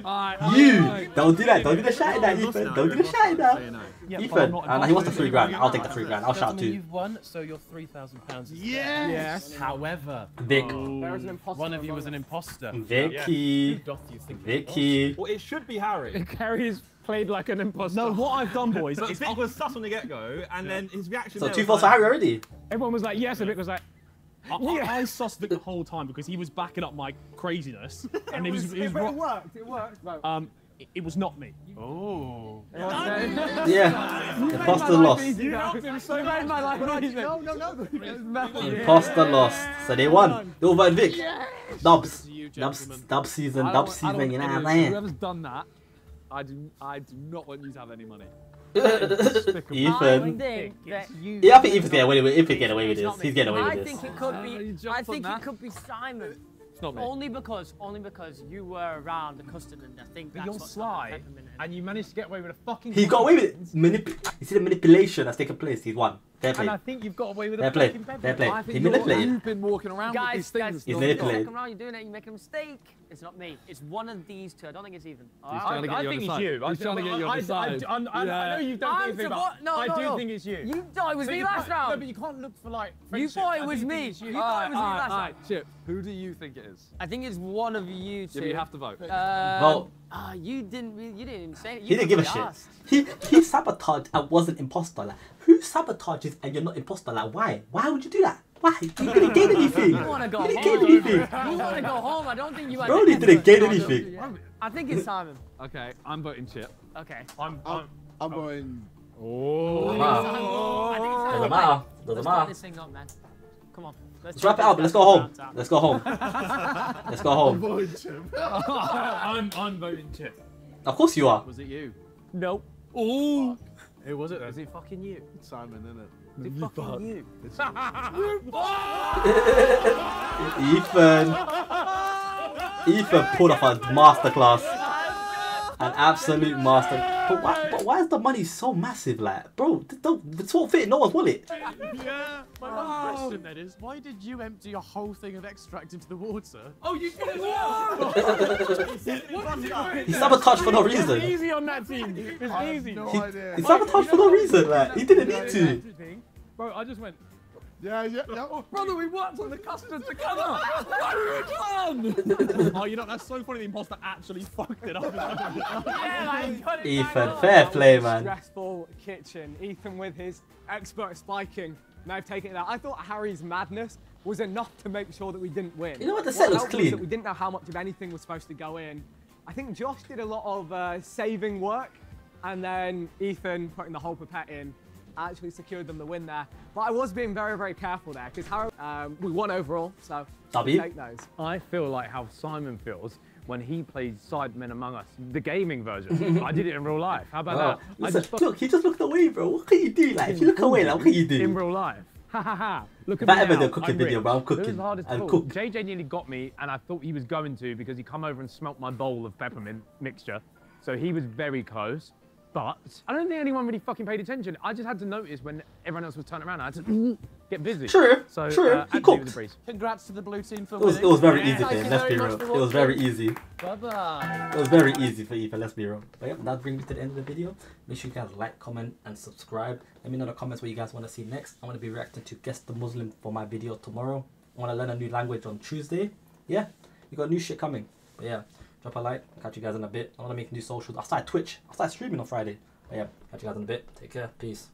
You don't do that. Don't do the shouting that, Ethan. Don't do the shouting that. Ethan, he wants the 3 grand. I'll take the 3 grand. I'll shout too. You've won, so your £3,000 is there. Yes. However, Vic, one of you was an imposter. Vicky. Vicky. Well, it should be Harry. Harry's played like an imposter. No, what I've done, boys, is Vic was sus on the get-go, and then his reaction. So 2 votes for Harry already. Everyone was like, yes, and Vic was like. I sussed Vic the whole time because he was backing up my craziness, and it worked. It worked. No. It was not me. Oh. Yeah. Imposter lost. You helped him so much. No, no, no. Imposter lost. So they won. They all voted Vic. Yes. Dub season. Dub season. You know what I'm saying? Whoever's done that, I do not want you to have any money. Ethan. Yeah, I think Ethan's getting away with it. If he get away with this, he's getting away with this. I think it could be Simon. It's not me. Only because you were around the custard, and I think that's what's happened. You're sly, and you managed to get away with a fucking. He got away with it. You see the manipulation that's taken place. He's won. Fair play. And I think you've got away with a fucking pepper. Fair play. He manipulated. You've been walking around with these things. He's manipulated. You're doing it. You make a mistake. It's not me. It's one of these two. I don't think it's even. I think it's you. I'm trying to get you on the side. I know you don't think it's you. I do think it's you. You thought it was me last round. No, but you can't look for like. You thought it was me. You thought it was me last round. Chip, who do you think it is? I think it's one of you two. Yeah, you have to vote. Vote. You didn't even say it. He didn't give a shit. He sabotaged and was an imposter. Like, who sabotages and you're not imposter? Like, why? Why would you do that? Why? You didn't gain anything. You didn't gain anything. You want to go home? I don't think you. Bro, you didn't gain anything. I think it's Simon. Okay, I'm voting Chip. Okay. I'm going. Oh. Doesn't matter. Doesn't matter. Let's start this thing up, man. Come on. Let's wrap it up. Let's go home. Let's go home. Let's go home. I'm voting Chip. I'm voting Chip. Of course you are. Was it you? No. Oh. Who was it? Is it fucking you? Simon, innit? Is it fucking you? It's you. Ethan. Ethan pulled off a masterclass. An absolute master. But why is the money so massive, like? Bro, the top fit in no one's wallet. Yeah. My last question then is, why did you empty your whole thing of extract into the water? Oh, you did as well! He sabotaged for no reason. It was easy on that team. It was easy. No idea. He sabotaged for no reason, like. He didn't need to. Bro, I just went... Yeah. Oh, brother, we worked on the customers together! Why were we done? Oh, you know, that's so funny the imposter actually fucked it up. Yeah, Ethan, fair play, man. Stressful kitchen. Ethan with his expert spiking. Now I've taken it out. I thought Harry's madness was enough to make sure that we didn't win. You know what, the set was clean. We didn't know how much of anything was supposed to go in. I think Josh did a lot of saving work, and then Ethan putting the whole pipette in. Actually secured them the win there, but I was being very, very careful there because Harry, we won overall, so we take those. I feel like how Simon feels when he played Sidemen Among Us, the gaming version. I did it in real life. How about that? Listen, look, he just looked away, bro. What can you do? Like, if you look away, like, what can you do? In real life. Ha ha ha. Look at that. Ever cooking video, but I'm cooking. JJ nearly got me, and I thought he was going to because he come over and smelt my bowl of peppermint mixture, so he was very close. But I don't think anyone really fucking paid attention. I just had to notice when everyone else was turning around. I had to get busy. True. So, he cooked. Congrats to the blue team for winning. It was very easy for him. Let's be real. It was very easy. It was very easy for Ethan. Let's be real. But yeah, that brings me to the end of the video. Make sure you guys like, comment, and subscribe. Let me know in the comments what you guys want to see next. I'm going to be reacting to Guess the Muslim for my video tomorrow. I want to learn a new language on Tuesday. Yeah, you got new shit coming. But yeah. Drop a like, I'll catch you guys in a bit. I want to make new socials. I'll start Twitch. I'll start streaming on Friday. But yeah, catch you guys in a bit. Take care. Peace.